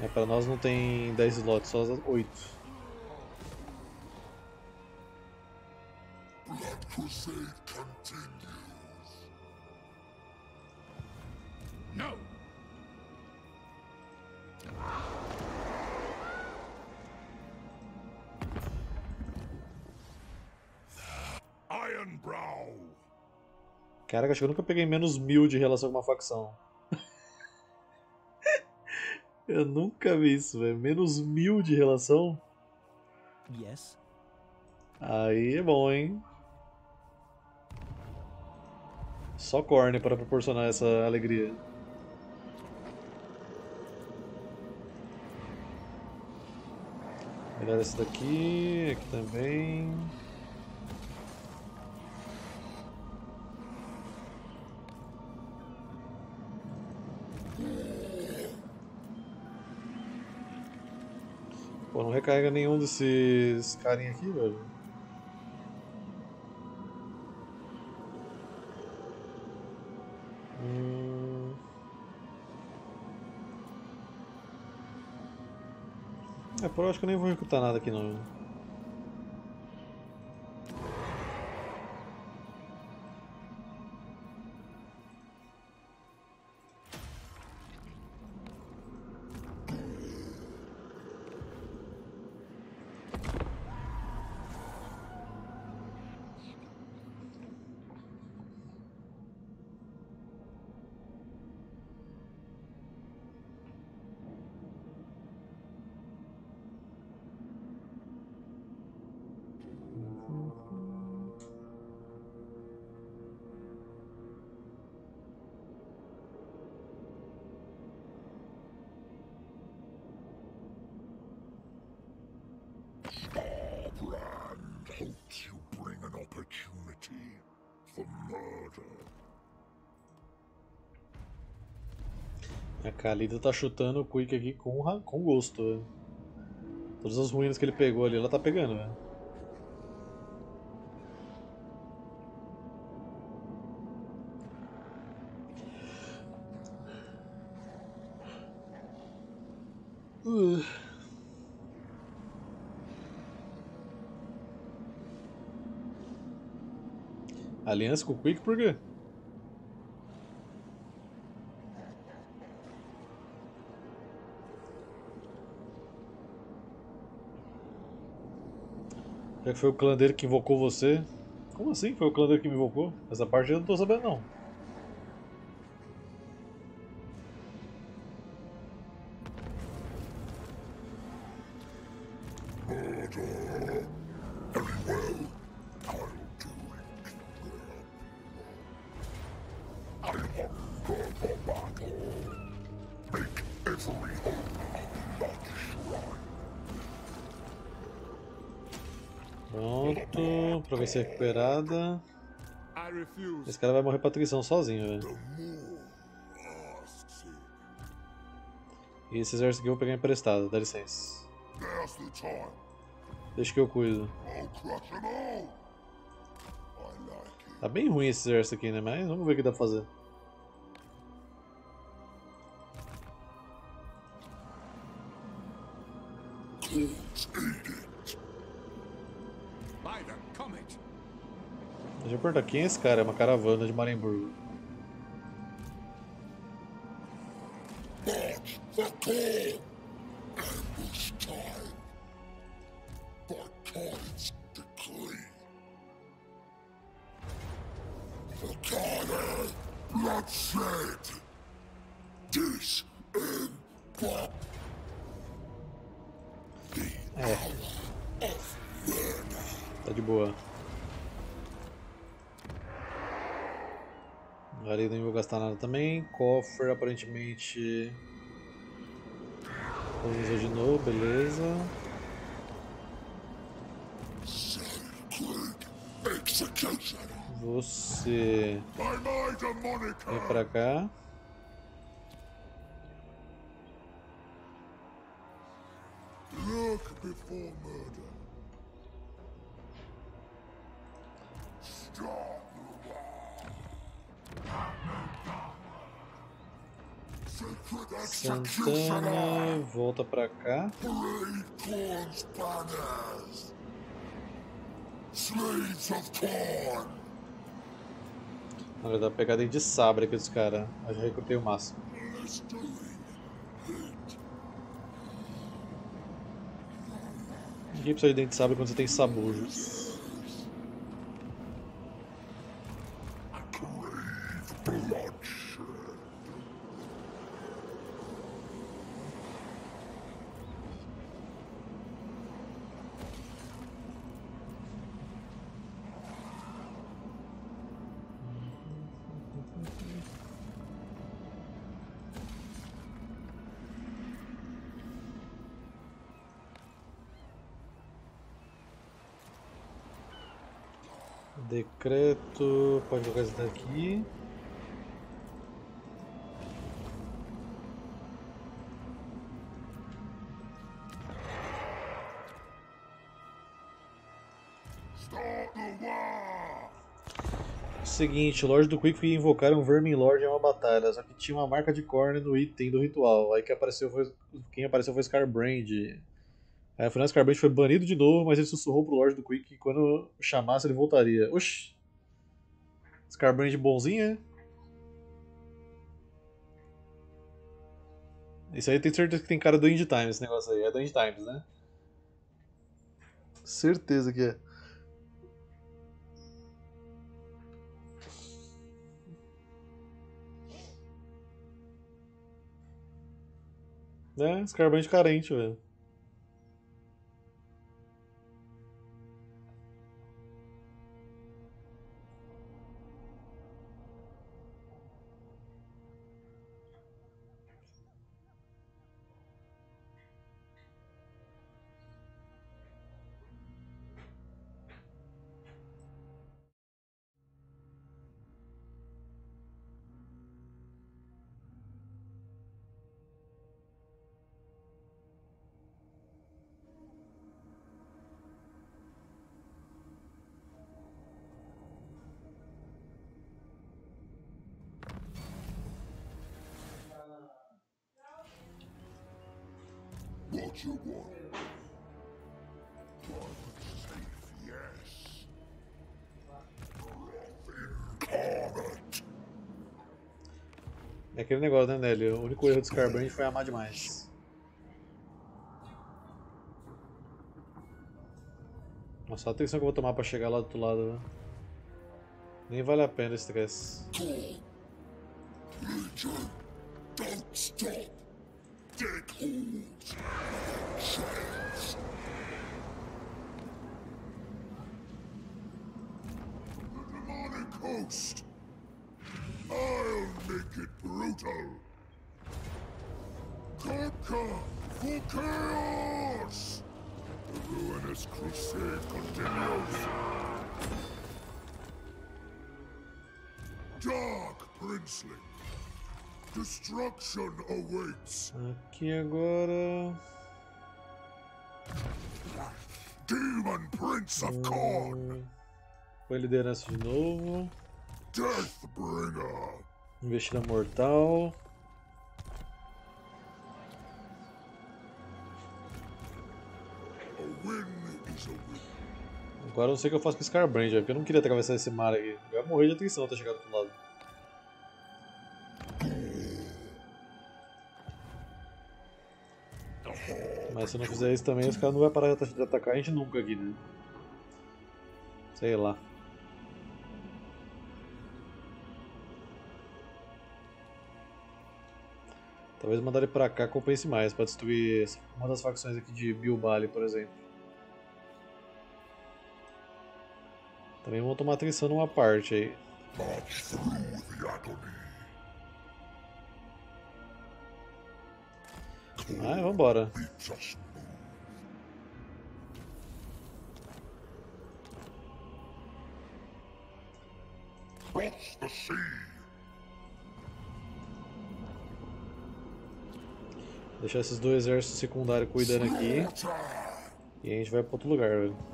É, pra nós não tem 10 slots, só 8. Caraca, acho que eu nunca peguei menos 1000 de relação com uma facção. Eu nunca vi isso, velho. Menos 1000 de relação? Yes. Aí é bom, hein? Só Khorne para proporcionar essa alegria. Melhor esse daqui, aqui também. Pô, não recarrega nenhum desses carinha aqui, velho. É, por eu acho que eu nem vou recrutar nada aqui não. A Kalida tá chutando o Quick aqui com gosto, véio. Todas as ruínas que ele pegou ali, ela tá pegando, velho. Aliança com o Quick por quê? Já que foi o clã dele que invocou você. Como assim? Foi o clã dele que me invocou? Essa parte eu não tô sabendo não. Ser recuperada. Esse cara vai morrer pra traição sozinho, velho. E esse exército aqui eu vou pegar emprestado, dá licença. Deixa que eu cuido. Tá bem ruim esse exército aqui, né? Mas vamos ver o que dá pra fazer. Deixa eu perguntar, quem é esse cara? É uma caravana de Maremburgo. Tá de boa. Ali não vou gastar nada também. Coffer aparentemente colonizou de novo, beleza. Você vem pra cá. Santana, volta pra cá. Olha, dá uma pegadinha de sabre aqui dos caras. Eu já recrutei o máximo. Ninguém precisa de dente de sabre quando você tem sabujos. Decreto, pode jogar esse daqui. Seguinte, Lorde do Quick invocar um Vermin Lord em uma batalha, só que tinha uma marca de Khorne no item do ritual. Aí quem apareceu foi Skarbrand. Aí afinal Skarbrand foi banido de novo, mas ele sussurrou pro Lorde do Quick que quando chamasse ele voltaria. Oxi! Skarbrand bonzinha? Isso aí tem certeza que tem cara do End Times, esse negócio aí. É do End Times, né? Certeza que é. Né? Skarbrand carente, velho. É aquele negócio, né, Nelly? O único erro do Skarbrand foi amar demais. Nossa, a atenção que eu vou tomar pra chegar lá do outro lado, né? Nem vale a pena esse stress. I'll make it brutal. Conquer for chaos. The ruinous crusade continues. Dark Princeling. Destruction awaits. Aqui agora. Demon Prince of Khorne. Foi liderança de novo. Deathbringer. Investida mortal. Agora eu não sei o que eu faço com Skarbrand, porque eu não queria atravessar esse mar aqui. Eu ia morrer de atenção até chegar do outro lado. Mas se eu não fizer isso também, os caras não vão parar de atacar a gente nunca aqui, né? Sei lá. Talvez mandar ele pra cá compense mais, pra destruir uma das facções aqui de Bilbali, por exemplo. Também vão tomar atenção numa parte aí. Ah, vambora. Cross the sea. Deixar esses dois exércitos secundários cuidando aqui. E a gente vai para outro lugar, velho.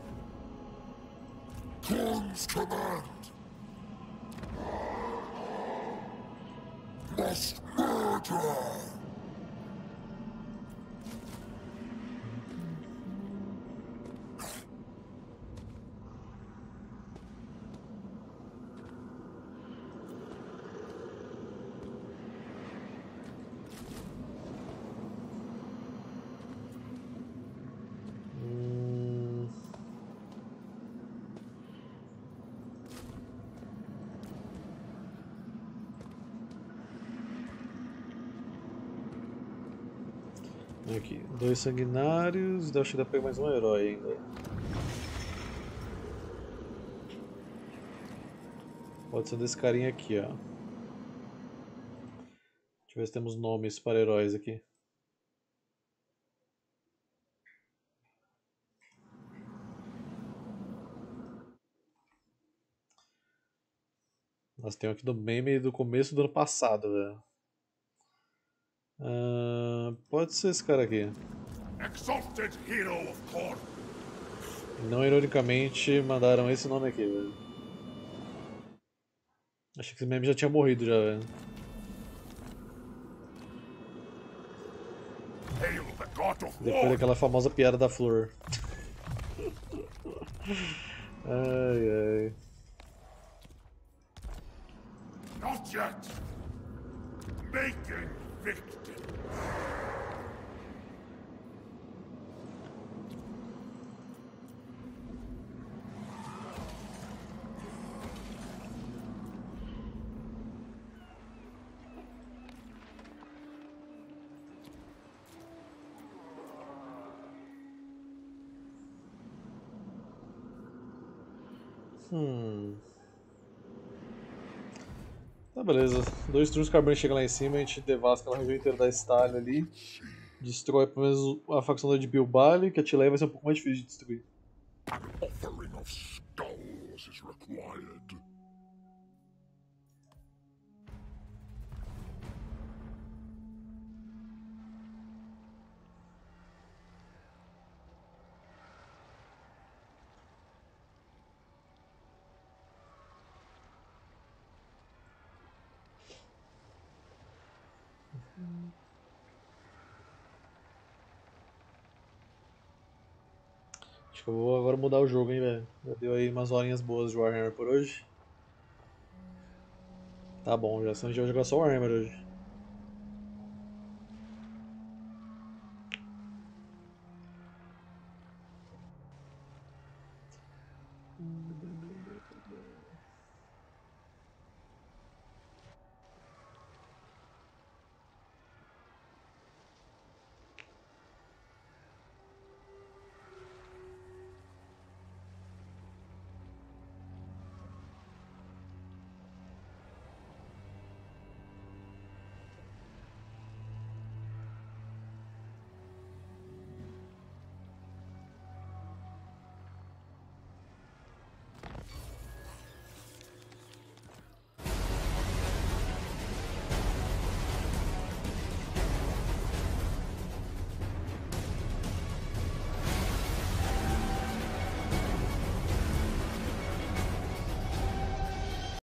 Aqui, dois sanguinários, acho que dá pra pegar mais um herói ainda. Pode ser desse carinha aqui, ó. Deixa eu ver se temos nomes para heróis aqui. Nós temos aqui do meme do começo do ano passado, velho. Pode ser esse cara aqui. Exalted Hero of Khorne. Não ironicamente mandaram esse nome aqui, velho. Achei que esse meme já tinha morrido já, velho. Depois daquela famosa piada da flor. Ai, ai. Not yet. Making victim. Tá, beleza. 2 turnos que a Skarbrand chega lá em cima, a gente devasca a região inteira da estalha ali. Destrói pelo menos a facção de Bilbali, que a Tileia vai ser um pouco mais difícil de destruir. Acho que eu vou agora mudar o jogo, hein, velho. Já deu aí umas horinhas boas de Warhammer por hoje. Tá bom, já senão a gente vai jogar só Warhammer hoje.